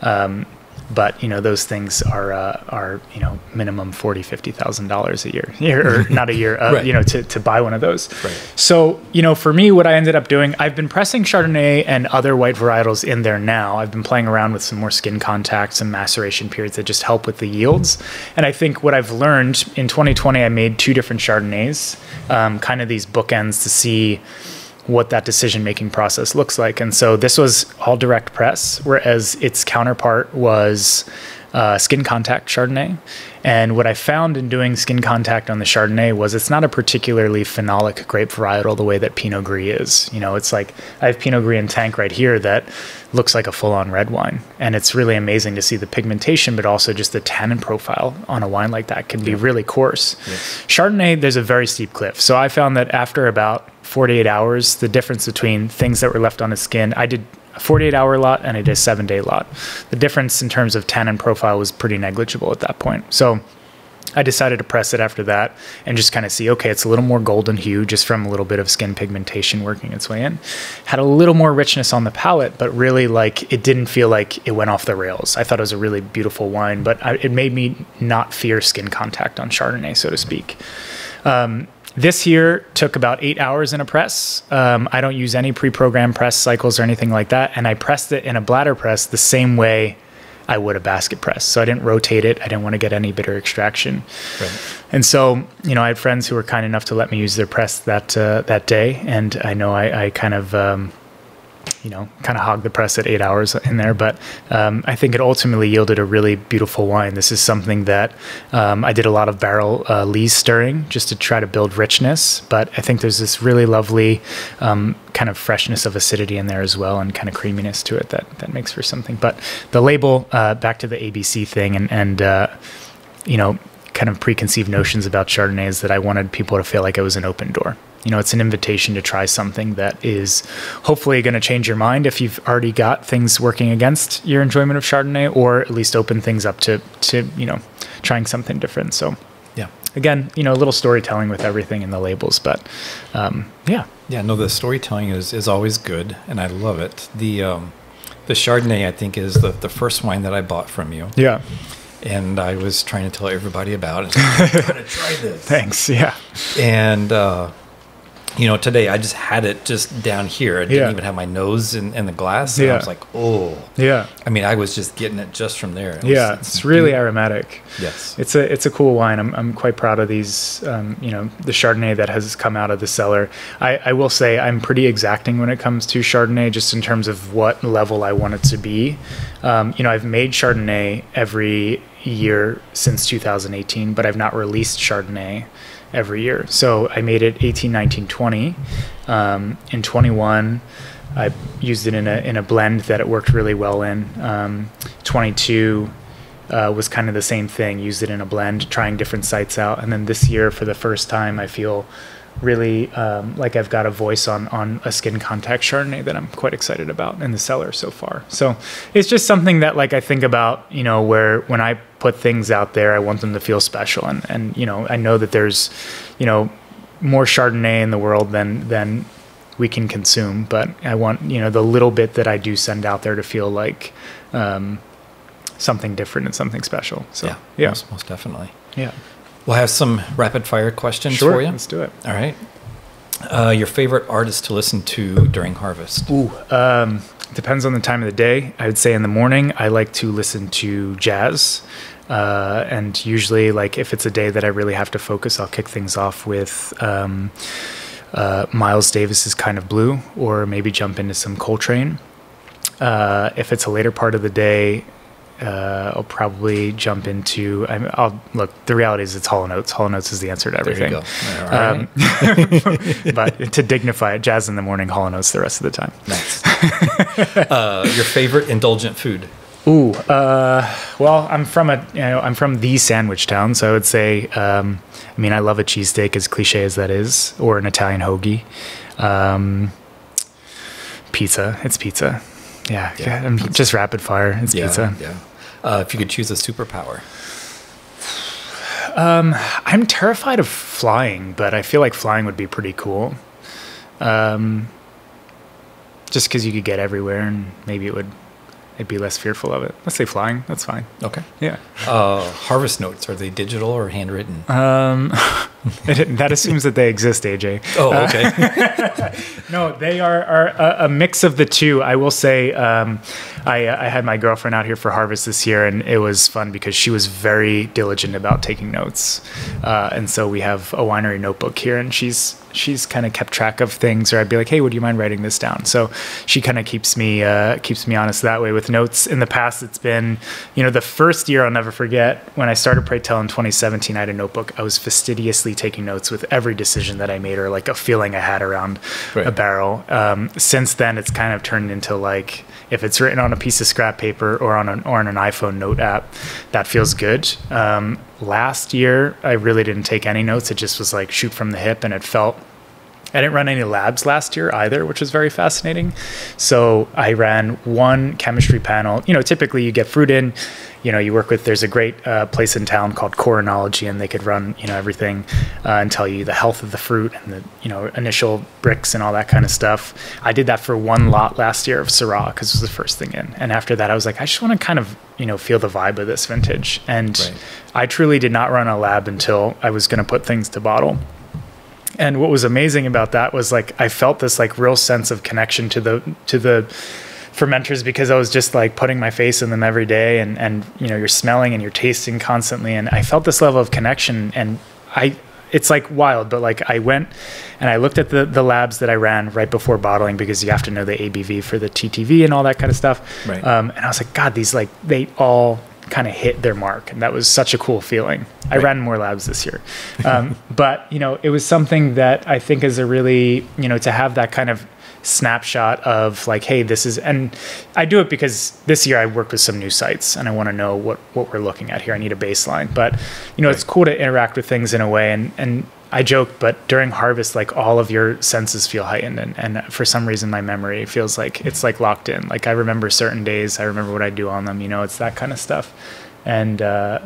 Um, But, you know, those things are, uh, are you know, minimum forty thousand, fifty thousand dollars a year, year, or not a year, uh, right. you know, to, to buy one of those. Right. So, you know, for me, what I ended up doing, I've been pressing Chardonnay and other white varietals in there now. I've been playing around with some more skin contact, some maceration periods that just help with the yields. And I think what I've learned in twenty twenty, I made two different Chardonnays, um, kind of these bookends to see what that decision-making process looks like. And so this was all direct press, whereas its counterpart was uh, skin contact Chardonnay. And what I found in doing skin contact on the Chardonnay was it's not a particularly phenolic grape varietal the way that Pinot Gris is. You know, it's like I have Pinot Gris in tank right here that looks like a full-on red wine. And it's really amazing to see the pigmentation, but also just the tannin profile on a wine like that can be yeah. really coarse. Yeah. Chardonnay, there's a very steep cliff. So I found that after about forty-eight hours, the difference between things that were left on his skin, I did a forty-eight hour lot and I did a seven day lot. The difference in terms of tannin profile was pretty negligible at that point. So I decided to press it after that and just kind of see, okay, it's a little more golden hue just from a little bit of skin pigmentation working its way in. Had a little more richness on the palate, but really like it didn't feel like it went off the rails. I thought it was a really beautiful wine, but I, it made me not fear skin contact on Chardonnay, so to speak. Um, This here took about eight hours in a press. Um, I don't use any pre-programmed press cycles or anything like that. And I pressed it in a bladder press the same way I would a basket press. So I didn't rotate it. I didn't want to get any bitter extraction. Right. And so, you know, I had friends who were kind enough to let me use their press that, uh, that day. And I know I, I kind of, um, you know, kind of hog the press at eight hours in there. But um, I think it ultimately yielded a really beautiful wine. This is something that um, I did a lot of barrel uh, lees stirring just to try to build richness. But I think there's this really lovely um, kind of freshness of acidity in there as well and kind of creaminess to it that, that makes for something. But the label, uh, back to the A B C thing and, and uh, you know, kind of preconceived notions about Chardonnay is that I wanted people to feel like it was an open door. You know, it's an invitation to try something that is hopefully going to change your mind if you've already got things working against your enjoyment of Chardonnay, or at least open things up to, to you know, trying something different. So, yeah, again, you know, a little storytelling with everything in the labels, but um, yeah. Yeah, no, the storytelling is, is always good, and I love it. The, um, the Chardonnay, I think, is the, the first wine that I bought from you. Yeah. And I was trying to tell everybody about it. I'm going to try this. Thanks, yeah. And... Uh, you know, today I just had it just down here. I didn't yeah. even have my nose in, in the glass. And yeah. I was like, oh. Yeah. I mean, I was just getting it just from there. It yeah. Was, it's, it's really beautiful. Aromatic. Yes. It's a, it's a cool wine. I'm, I'm quite proud of these, um, you know, the Chardonnay that has come out of the cellar. I, I will say I'm pretty exacting when it comes to Chardonnay, just in terms of what level I want it to be. Um, you know, I've made Chardonnay every year since two thousand eighteen, but I've not released Chardonnay every year. So I made it eighteen, nineteen, twenty. Um, in twenty-one, I used it in a, in a blend that it worked really well in. Um, twenty-two uh, was kind of the same thing, used it in a blend, trying different sites out. And then this year, for the first time, I feel really um, like I've got a voice on, on a skin contact Chardonnay that I'm quite excited about in the cellar so far. So it's just something that, like, I think about, you know, where when I put things out there, I want them to feel special. And, and, you know, I know that there's, you know, more Chardonnay in the world than, than we can consume, but I want, you know, the little bit that I do send out there to feel like um, something different and something special. So yeah, yeah. Most, most definitely. Yeah. We'll have some rapid fire questions sure, for you. Let's do it. All right. Uh, your favorite artist to listen to during harvest? Ooh, um, depends on the time of the day. I would say in the morning, I like to listen to jazz. Uh, and usually, like, if it's a day that I really have to focus, I'll kick things off with um, uh, Miles Davis's Kind of Blue, or maybe jump into some Coltrane. Uh, if it's a later part of the day, Uh, I'll probably jump into. I'm, I'll look. The reality is, it's Hall and Oates. Hall and Oates is the answer to everything. There you go. All right. um, but to dignify it, jazz in the morning, Hall and Oates the rest of the time. Nice. uh, your favorite indulgent food? Ooh. Uh, well, I'm from a. You know, I'm from the sandwich town, so I would say. Um, I mean, I love a cheesesteak, as cliche as that is, or an Italian hoagie. Um, pizza. It's pizza. Yeah. Yeah. I'm pizza. Just rapid fire. It's yeah, pizza. Yeah. Uh, if you could choose a superpower. Um, I'm terrified of flying, but I feel like flying would be pretty cool. Um, just because you could get everywhere, and maybe it would it'd be less fearful of it. Let's say flying. That's fine. Okay. Yeah. Uh, harvest notes, are they digital or handwritten? Um, it, that assumes that they exist, A J. Oh, okay. Uh, no, they are, are a, a mix of the two. I will say um, I, I had my girlfriend out here for harvest this year, and it was fun because she was very diligent about taking notes. Uh, and so we have a winery notebook here, and she's she's kind of kept track of things, or I'd be like, hey, would you mind writing this down? So she kind of keeps me uh, keeps me honest that way with notes. In the past, it's been, you know, the first year I'll never forget, when I started Pray Tell in twenty seventeen, I had a notebook. I was fastidiously taking notes with every decision that I made, or like a feeling I had around right. a barrel. Um, since then, it's kind of turned into, like, if it's written on a piece of scrap paper or on an, or on an iPhone note app, that feels good. Um, last year, I really didn't take any notes. It just was like shoot from the hip, and it felt, I didn't run any labs last year either, which was very fascinating. So I ran one chemistry panel. You know, typically you get fruit in, you know, you work with, there's a great uh, place in town called Coronology, and they could run, you know, everything uh, and tell you the health of the fruit and the, you know, initial bricks and all that kind of stuff. I did that for one lot last year of Syrah because it was the first thing in. And after that, I was like, I just want to kind of, you know, feel the vibe of this vintage. And right. I truly did not run a lab until I was going to put things to bottle. And what was amazing about that was, like, I felt this, like, real sense of connection to the to the fermenters, because I was just, like, putting my face in them every day, and and you know, you're smelling and you're tasting constantly, and I felt this level of connection. And I it's like wild, but, like, I went and I looked at the the labs that I ran right before bottling, because you have to know the A B V for the T T V and all that kind of stuff. Right. Um, and I was like, God, these, like, they all kind of hit their mark, and that was such a cool feeling. Right. I ran more labs this year, um, but, you know, it was something that I think is a really, you know, to have that kind of snapshot of, like, hey, this is, and I do it because this year I worked with some new sites, and I want to know what what we're looking at here. I need a baseline, but, you know, right. It's cool to interact with things in a way, and and I joke, but during harvest, like, all of your senses feel heightened. And, and for some reason, my memory feels like it's, like, locked in. Like, I remember certain days, I remember what I do on them, you know, it's that kind of stuff. And, uh,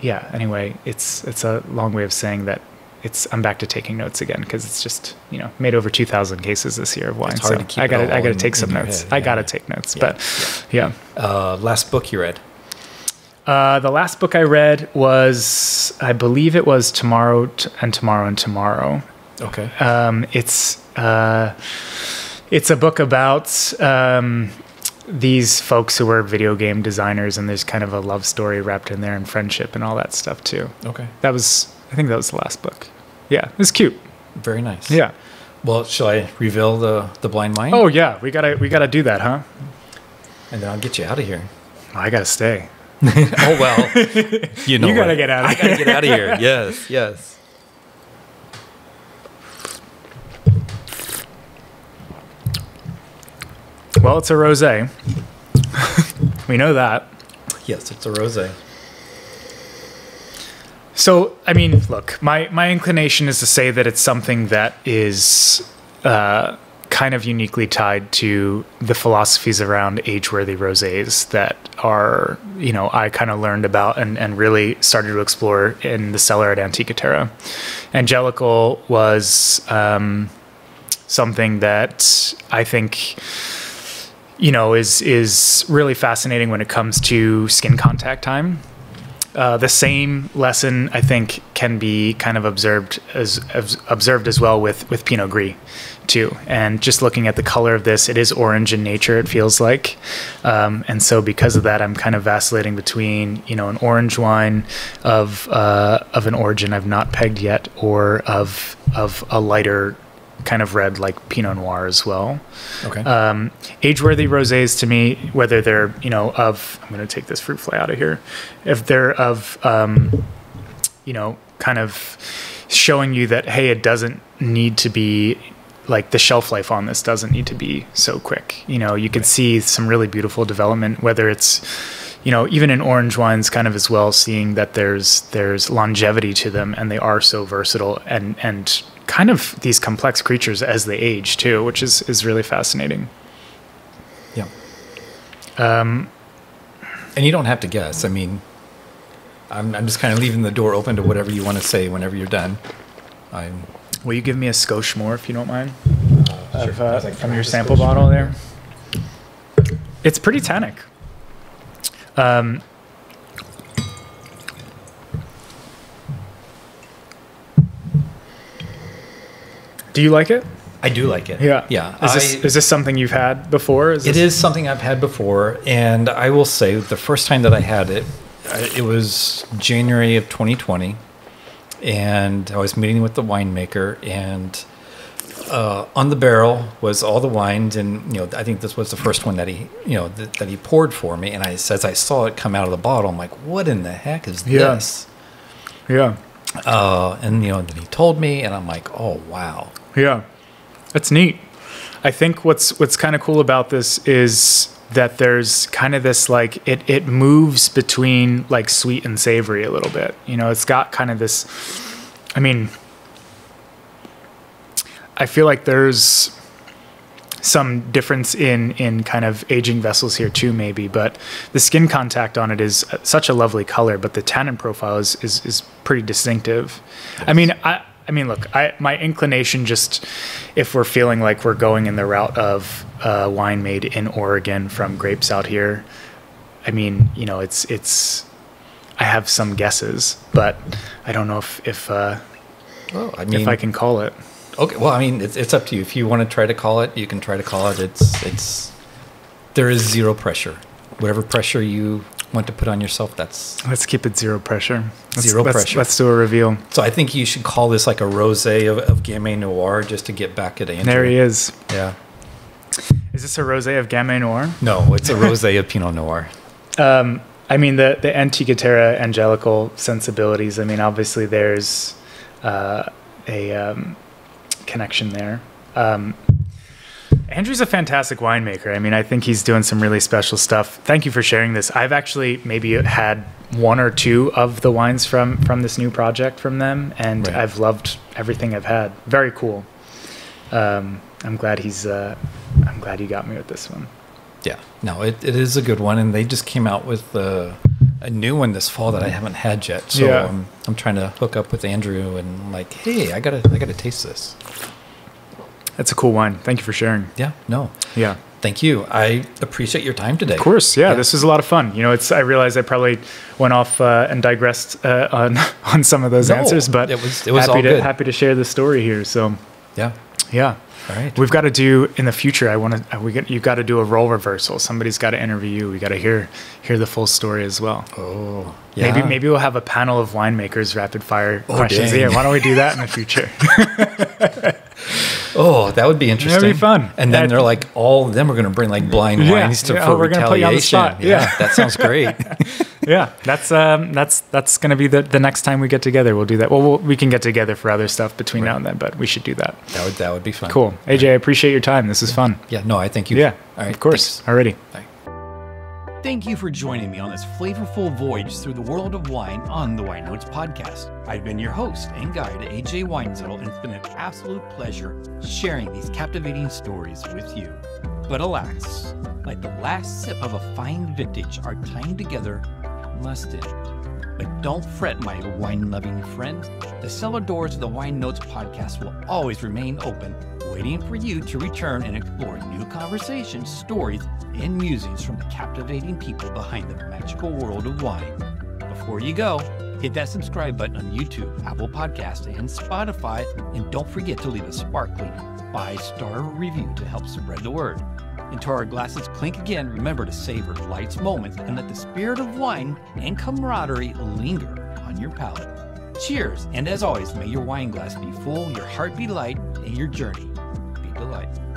yeah, anyway, it's, it's a long way of saying that it's, I'm back to taking notes again, because it's just, you know, made over two thousand cases this year of wine. It's hard so to keep I gotta, I gotta take some notes. Head, yeah. I gotta take notes, yeah. but yeah. yeah. Uh, last book you read? Uh, the last book I read was, I believe it was Tomorrow t and Tomorrow and Tomorrow. Okay. Um, it's uh, it's a book about um, these folks who were video game designers, and there's kind of a love story wrapped in there, and friendship, and all that stuff too. Okay. That was, I think that was the last book. Yeah, it was cute. Very nice. Yeah. Well, shall I reveal the the blind wine? Oh yeah, we gotta we gotta do that, huh? And then I'll get you out of here. Oh, I gotta stay. Oh well, you know you gotta what? get out. Of I here. gotta get out of here. Yes, yes. Well, it's a rosé. We know that. Yes, it's a rosé. So, I mean, look, my, my inclination is to say that it's something that is uh, kind of uniquely tied to the philosophies around age-worthy rosés that are, you know, I kind of learned about and, and really started to explore in the cellar at Antica Terra. Angelical was um, something that I think, you know, is, is really fascinating when it comes to skin contact time. Uh, the same lesson, I think, can be kind of observed as, as observed as well with, with Pinot Gris, too. And just looking at the color of this, it is orange in nature, it feels like. Um, and so because of that, I'm kind of vacillating between, you know, an orange wine of uh, of an origin I've not pegged yet, or of of a lighter kind of red like Pinot Noir as well. Okay. Um, age-worthy rosés to me, whether they're, you know, of, I'm going to take this fruit fly out of here. If they're of, um, you know, kind of showing you that, hey, it doesn't need to be like the shelf life on this doesn't need to be so quick. You know, you can right. see some really beautiful development, whether it's, you know, even in orange wines kind of as well, seeing that there's, there's longevity to them and they are so versatile and, and, kind of these complex creatures as they age too, which is, is really fascinating. Yeah. Um, and you don't have to guess. I mean, I'm, I'm just kind of leaving the door open to whatever you want to say whenever you're done. I'm, Will you give me a skosh more if you don't mind? Uh, sure. of, uh, like, from your sample bottle there? there? It's pretty tannic. Um, Do you like it? I do like it. Yeah. Yeah. Is this, I, is this something you've had before? Is it this... is something I've had before. And I will say the first time that I had it, it was January of twenty twenty. And I was meeting with the winemaker. And uh, on the barrel was all the wines. And, you know, I think this was the first one that he, you know, that, that he poured for me. And I, as I saw it come out of the bottle, I'm like, what in the heck is yeah. this? Yeah. Uh, and, you know, then he told me, and I'm like, oh, wow. Yeah, that's neat. I think what's what's kind of cool about this is that there's kind of this, like, it, it moves between, like, sweet and savory a little bit. You know, it's got kind of this, I mean, I feel like there's some difference in, in kind of aging vessels here too, maybe, but the skin contact on it is such a lovely color, but the tannin profile is, is, is pretty distinctive. Yes. I mean, I, I mean, look, I, my inclination just, if we're feeling like we're going in the route of uh, wine made in Oregon from grapes out here, I mean, you know, it's, it's, I have some guesses, but I don't know if, if, uh, well, I mean, if I can call it. Okay, well, I mean, it's, it's up to you. If you want to try to call it, you can try to call it. It's, it's, there is zero pressure. Whatever pressure you want to put on yourself, that's... Let's keep it zero pressure. Let's, zero let's, pressure. Let's do a reveal. So I think you should call this like a rosé of, of Gamay Noir just to get back at Andrew. There he is. Yeah. Is this a rosé of Gamay Noir? No, it's a rosé of Pinot Noir. Um, I mean, the, the Antica Terra angelical sensibilities, I mean, obviously there's uh, a... Um, connection there. Um, Andrew's a fantastic winemaker. I mean, I think he's doing some really special stuff. Thank you for sharing this. I've actually maybe had one or two of the wines from, from this new project from them, and right. I've loved everything I've had. Very cool. Um, I'm glad he's, uh, I'm glad you got me with this one. Yeah, no, it, it is a good one, and they just came out with uh, a new one this fall that I haven't had yet. So yeah. I'm, I'm trying to hook up with Andrew and like, hey, I gotta, I gotta taste this. That's a cool wine. Thank you for sharing. Yeah, no, yeah. Thank you. I appreciate your time today. Of course. Yeah, yeah. This was a lot of fun. You know, it's, I realized I probably went off uh, and digressed uh, on, on some of those no, answers, but it was, it was happy, all to, good. happy to share the story here. So yeah. Yeah. All right. We've got to do in the future. I want to, we got, you've got to do a role reversal. Somebody's got to interview you. We got to hear, hear the full story as well. Oh yeah. Maybe, maybe we'll have a panel of winemakers, rapid fire oh, questions. Dang. Yeah. Why don't we do that in the future? Oh, that would be interesting. That'd be fun. And then That'd they're like, all of them are going to bring like blind yeah, wines to yeah, for oh, we're retaliation. Put you on the spot. Yeah, yeah. That sounds great. Yeah. That's, um, that's, that's going to be the, the next time we get together. We'll do that. Well, we'll we can get together for other stuff between right. now and then, but we should do that. That would, that would be fun. Cool. A J, I appreciate your time. This is fun. Yeah. No, I thank you. Yeah. All right. Of course. Alrighty. Bye. Thank you for joining me on this flavorful voyage through the world of wine on the Wine Notes Podcast. I've been your host and guide, A J Winezuttle, and it's been an absolute pleasure sharing these captivating stories with you. But alas, like the last sip of a fine vintage, our time together must end. But don't fret, my wine-loving friend. The cellar doors of the Wine Notes Podcast will always remain open, waiting for you to return and explore new conversations, stories, and musings from the captivating people behind the magical world of wine. Before you go, hit that subscribe button on YouTube, Apple Podcasts, and Spotify, and don't forget to leave a sparkling five-star review to help spread the word. Until our glasses clink again, remember to savor life's moments and let the spirit of wine and camaraderie linger on your palate. Cheers, and as always, may your wine glass be full, your heart be light, and your journey be delightful.